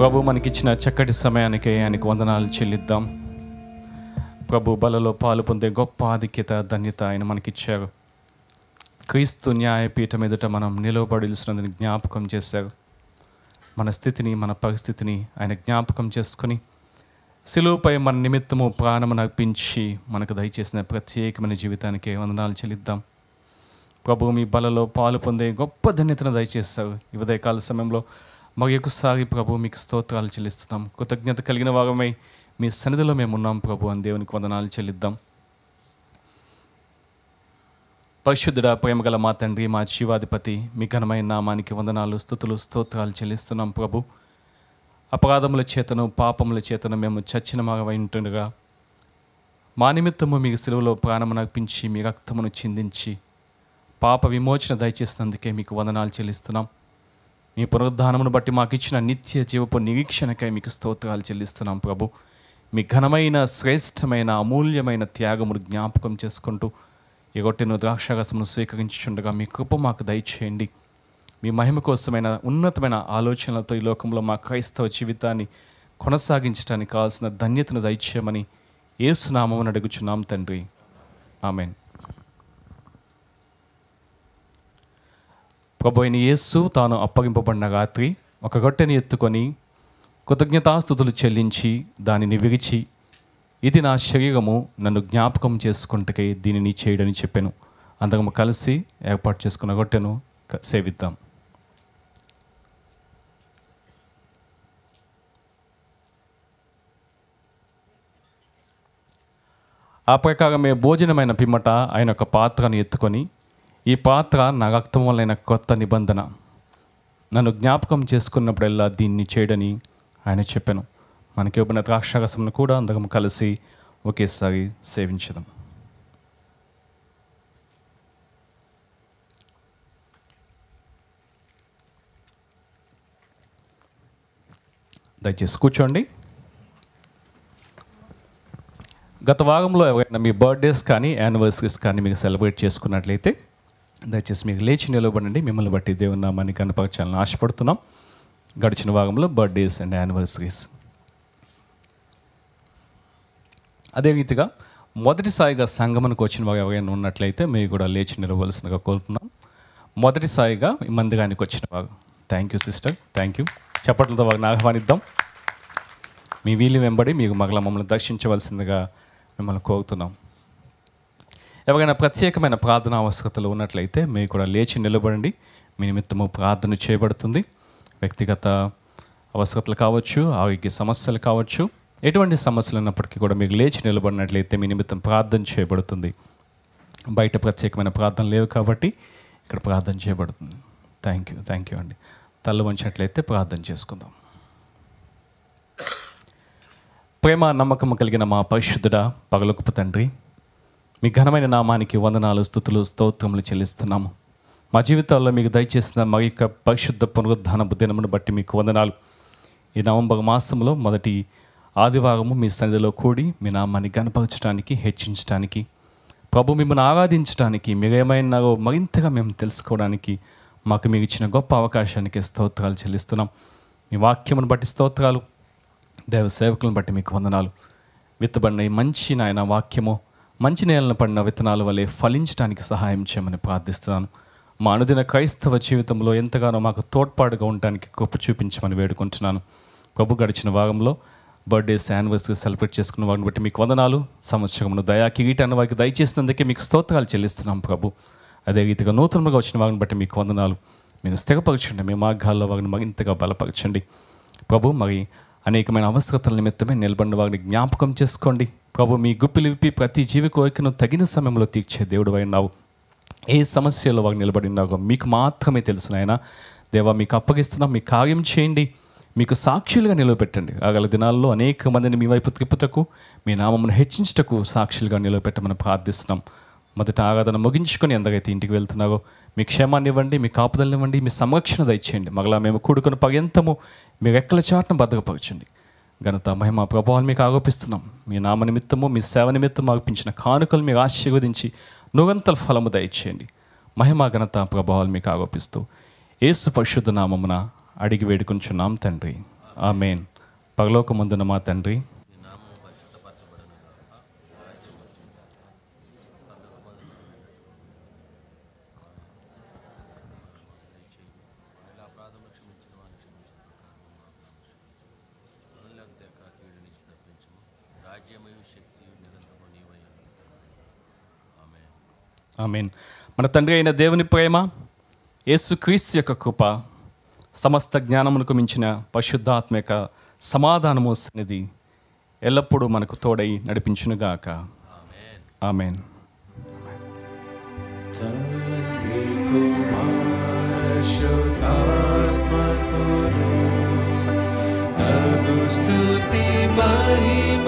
ప్రభు మనకిచ్చిన చక్కటి సమయానికి ఆయనకు వందనాలు చెల్లిద్దాం. ప్రభు బలలో పాలు పొందే గొప్ప ఆధిక్యత, ధన్యత ఆయన మనకిచ్చారు. క్రీస్తు న్యాయపీఠం ఎదుట మనం నిలవబడిల్సినందుని జ్ఞాపకం చేశారు. మన స్థితిని, మన పరిస్థితిని ఆయన జ్ఞాపకం చేసుకుని సిలువపై మన నిమిత్తము ప్రాణమును అర్పించి మనకు దయచేసిన ప్రత్యేకమైన జీవితానికి వందనాలు చెల్లిద్దాం. ప్రభు మీ బలలో పాలు పొందే గొప్ప ధన్యతను దయచేశారు. ఈ ఉదయకాల సమయంలో మరి ఒకసారి ప్రభు మీకు స్తోత్రాలు చెల్లిస్తున్నాం. కృతజ్ఞత కలిగిన వారమై మీ సన్నిధిలో మేము ఉన్నాం ప్రభు అని దేవునికి వందనాలు చెల్లిద్దాం. పరిశుద్ధుడా, ప్రేమ గల మా తండ్రి, మా జీవాధిపతి, మీ ఘనమైన నామానికి వందనాలు, స్తుతులు, స్తోత్రాలు చెల్లిస్తున్నాం ప్రభు. అపరాధముల చేతను, పాపముల చేతను మేము చచ్చిన మారవై ఉంటుండగా మా నిమిత్తము మీకు సిలువలో ప్రాణమును అర్పించి మీ రక్తమును చిందించి పాప విమోచన దయచేసినందుకే మీకు వందనాలు చెల్లిస్తున్నాం. మీ పునరుద్ధానమును బట్టి మాకు ఇచ్చిన నిత్య జీవపు నిరీక్షణకై మీకు స్తోత్రాలు చెల్లిస్తున్నాం ప్రభు. మీ ఘనమైన, శ్రేష్టమైన, అమూల్యమైన త్యాగమును జ్ఞాపకం చేసుకుంటూ ఎగొట్టెను, ద్రాక్షరసమును స్వీకరించుండగా మీ కృప మాకు దయచేయండి. మీ మహిమ కోసమైన ఉన్నతమైన ఆలోచనలతో ఈ లోకంలో మా క్రైస్తవ జీవితాన్ని కొనసాగించడానికి కావాల్సిన ధన్యతను దయచేయమని యేసునామమున అడుగుచున్నాం తండ్రి, ఆమెన్. ప్రభు అయిన యేసు తాను అప్పగింపబడిన రాత్రి ఒక గొట్టెని ఎత్తుకొని కృతజ్ఞతాస్తుతులు చెల్లించి దానిని విరిచి, ఇది నా శరీరము, నన్ను జ్ఞాపకం చేసుకుంటకై దీనిని చేయడని చెప్పాను. అందరము కలిసి ఏర్పాటు చేసుకున్న గొట్టెను సేవిద్దాం. ఆ ప్రకారమే భోజనమైన పిమ్మట ఆయన ఒక పాత్రను ఎత్తుకొని, ఈ పాత్ర నా రక్తం వలన కొత్త నిబంధన, నన్ను జ్ఞాపకం చేసుకున్నప్పుడల్లా దీన్ని చేయడని ఆయన చెప్పాను. మనకి ఇవ్వబడిన ద్రాక్షరసమును కూడా అందరం కలిసి ఒకేసారి సేవించదాం. దయచేసి కూర్చోండి. గత వారంలో ఎవరైనా మీ బర్త్డేస్ కానీ యానివర్సరీస్ కానీ మీకు సెలబ్రేట్ చేసుకున్నట్లయితే దయచేసి మీకు లేచి నిలబడండి. మిమ్మల్ని బట్టి దేవుని నామాన్ని కనపరచాలని ఆశపడుతున్నాం. గడిచిన వారంలో బర్త్డేస్ అండ్ యానివర్సరీస్, అదే రీతిగా మొదటిసారిగా సంగమనకు వచ్చిన వారు ఎవరైనా ఉన్నట్లయితే మీరు కూడా లేచి నిలవలసినగా కోరుతున్నాం. మొదటిసారిగా ఈ మందిరానికి వచ్చిన వారు, thank you sister, thank you. చప్పట్లతో వారిని ఆహ్వానిద్దాం. మీ వీలు వెంబడి మీకు మగల మమ్మల్ని దర్శించవలసిందిగా మిమ్మల్ని కోరుతున్నాం. ఎవరైనా ప్రత్యేకమైన ప్రార్థన అవసరతలు ఉన్నట్లయితే మీరు కూడా లేచి నిలబడండి. మీ నిమిత్తము ప్రార్థన చేయబడుతుంది. వ్యక్తిగత అవసరతలు కావచ్చు, ఆరోగ్య సమస్యలు కావచ్చు, ఎటువంటి సమస్యలు ఉన్నప్పటికీ కూడా మీరు లేచి నిలబడినట్లయితే మీ నిమిత్తం ప్రార్థన చేయబడుతుంది. బయట ప్రత్యేకమైన ప్రార్థన లేవు కాబట్టి ఇక్కడ ప్రార్థన చేయబడుతుంది. థ్యాంక్ యూ, థ్యాంక్ యూ అండి. తల్లు వంచినట్లయితే ప్రార్థన చేసుకుందాం. ప్రేమ నమ్మకం కలిగిన మా పరిశుద్ధుడా, పగలొకపు తండ్రి, మీ ఘనమైన నామానికి వందనాలు, స్తుతులు, స్తోత్రములు చెల్లిస్తున్నాము. మా జీవితాల్లో మీకు దయచేసిన మా యొక్క పరిశుద్ధ పునరుద్ధాన దినమును బట్టి మీకు వందనాలు. ఈ నవంబర్ మాసంలో మొదటి ఆదివారము మీ సన్నిధిలో కూడి మీ నామాన్ని గణపరచడానికి, హెచ్చించడానికి, ప్రభు మిమ్మల్ని ఆరాధించడానికి, మీరేమైనారో మరింతగా మేము తెలుసుకోవడానికి మాకు మీరు ఇచ్చిన గొప్ప అవకాశానికి స్తోత్రాలు చెల్లిస్తున్నాం. మీ వాక్యమును బట్టి స్తోత్రాలు, దేవ సేవకులను బట్టి మీకు వందనాలు. విత్తబడిన ఈ మంచి నాయన వాక్యము మంచి నేలను పడిన విత్తనాల వలె ఫలించడానికి సహాయం చేయమని ప్రార్థిస్తున్నాను. మా అనుదిన క్రైస్తవ జీవితంలో ఎంతగానో మాకు తోడ్పాటుగా ఉండడానికి గొప్ప చూపించమని వేడుకుంటున్నాను. ప్రభు, గడిచిన వారంలో బర్త్డేస్, యానివర్సరీస్ సెలబ్రేట్ చేసుకున్న వారిని బట్టి మీకు వందనాలు. సంవత్సరమును దయా కిరీటాన్ని వారికి దయచేసినందుకే మీకు స్తోత్రాలు చెల్లిస్తున్నాం ప్రభు. అదే రీతిగా నూతనంగా వచ్చిన వారిని బట్టి మీకు వందనాలు. మీరు స్థిరపరచండి, మీ మార్గాల్లో వారిని మరింతగా బలపరచండి ప్రభు. మరి అనేకమైన అవసరతల నిమిత్తమే నిలబడిన వారిని జ్ఞాపకం చేసుకోండి ప్రభు. మీ గుప్పిలు విప్పి ప్రతి జీవి కోరికను తగిన సమయంలో తీర్చే దేవుడు అయినావు. ఏ సమస్యలో వారు నిలబడి ఉన్నారో మీకు మాత్రమే తెలుసు నాయన. దేవా, మీకు అప్పగిస్తున్నాం. మీ కార్యం చేయండి, మీకు సాక్షులుగా నిలవబెట్టండి. ఆగల దినాల్లో అనేక మందిని మీ వైపు త్రిప్పుటకు, మీ నామమును హెచ్చించటకు సాక్షులుగా నిలవబెట్టమని ప్రార్థిస్తున్నాం. మొదట ఆరాధన ముగించుకొని ఎందరైతే ఇంటికి వెళ్తున్నారో మీ క్షేమాన్ని ఇవ్వండి, మీ కాపుదలనివ్వండి, మీ సంరక్షణ దయచేయండి. మగలా మేము కూడుకుని పర్యంతము మీరు ఎక్కల చాటును భద్రపరచండి. ఘనత, మహిమ, ప్రభావాలు మీకు ఆరోపిస్తున్నాం. మీ నామ నిమిత్తము, మీ సేవ నిమిత్తము ఆరోపించిన కానుకలు మీరు ఆశీర్వదించి నూరంతల ఫలము దయచేయండి. మహిమ, ఘనత, ప్రభావాలు మీకు ఆరోపిస్తూ యేసు పరిశుద్ధ నామమున అడిగి వేడుకొంచున్నాం తండ్రి, ఆమేన్. పరలోకమందున మా తండ్రి, ఆమేన్. మన తండ్రి అయిన దేవుని ప్రేమ, యేసుక్రీస్తు యొక్క కృప, సమస్త జ్ఞానమునకు మించిన పరిశుద్ధాత్మ యొక్క సమాధానము సన్నిధి ఎల్లప్పుడూ మనకు తోడై నడిపించునుగాక. ఆమేన్. ఆమేన్.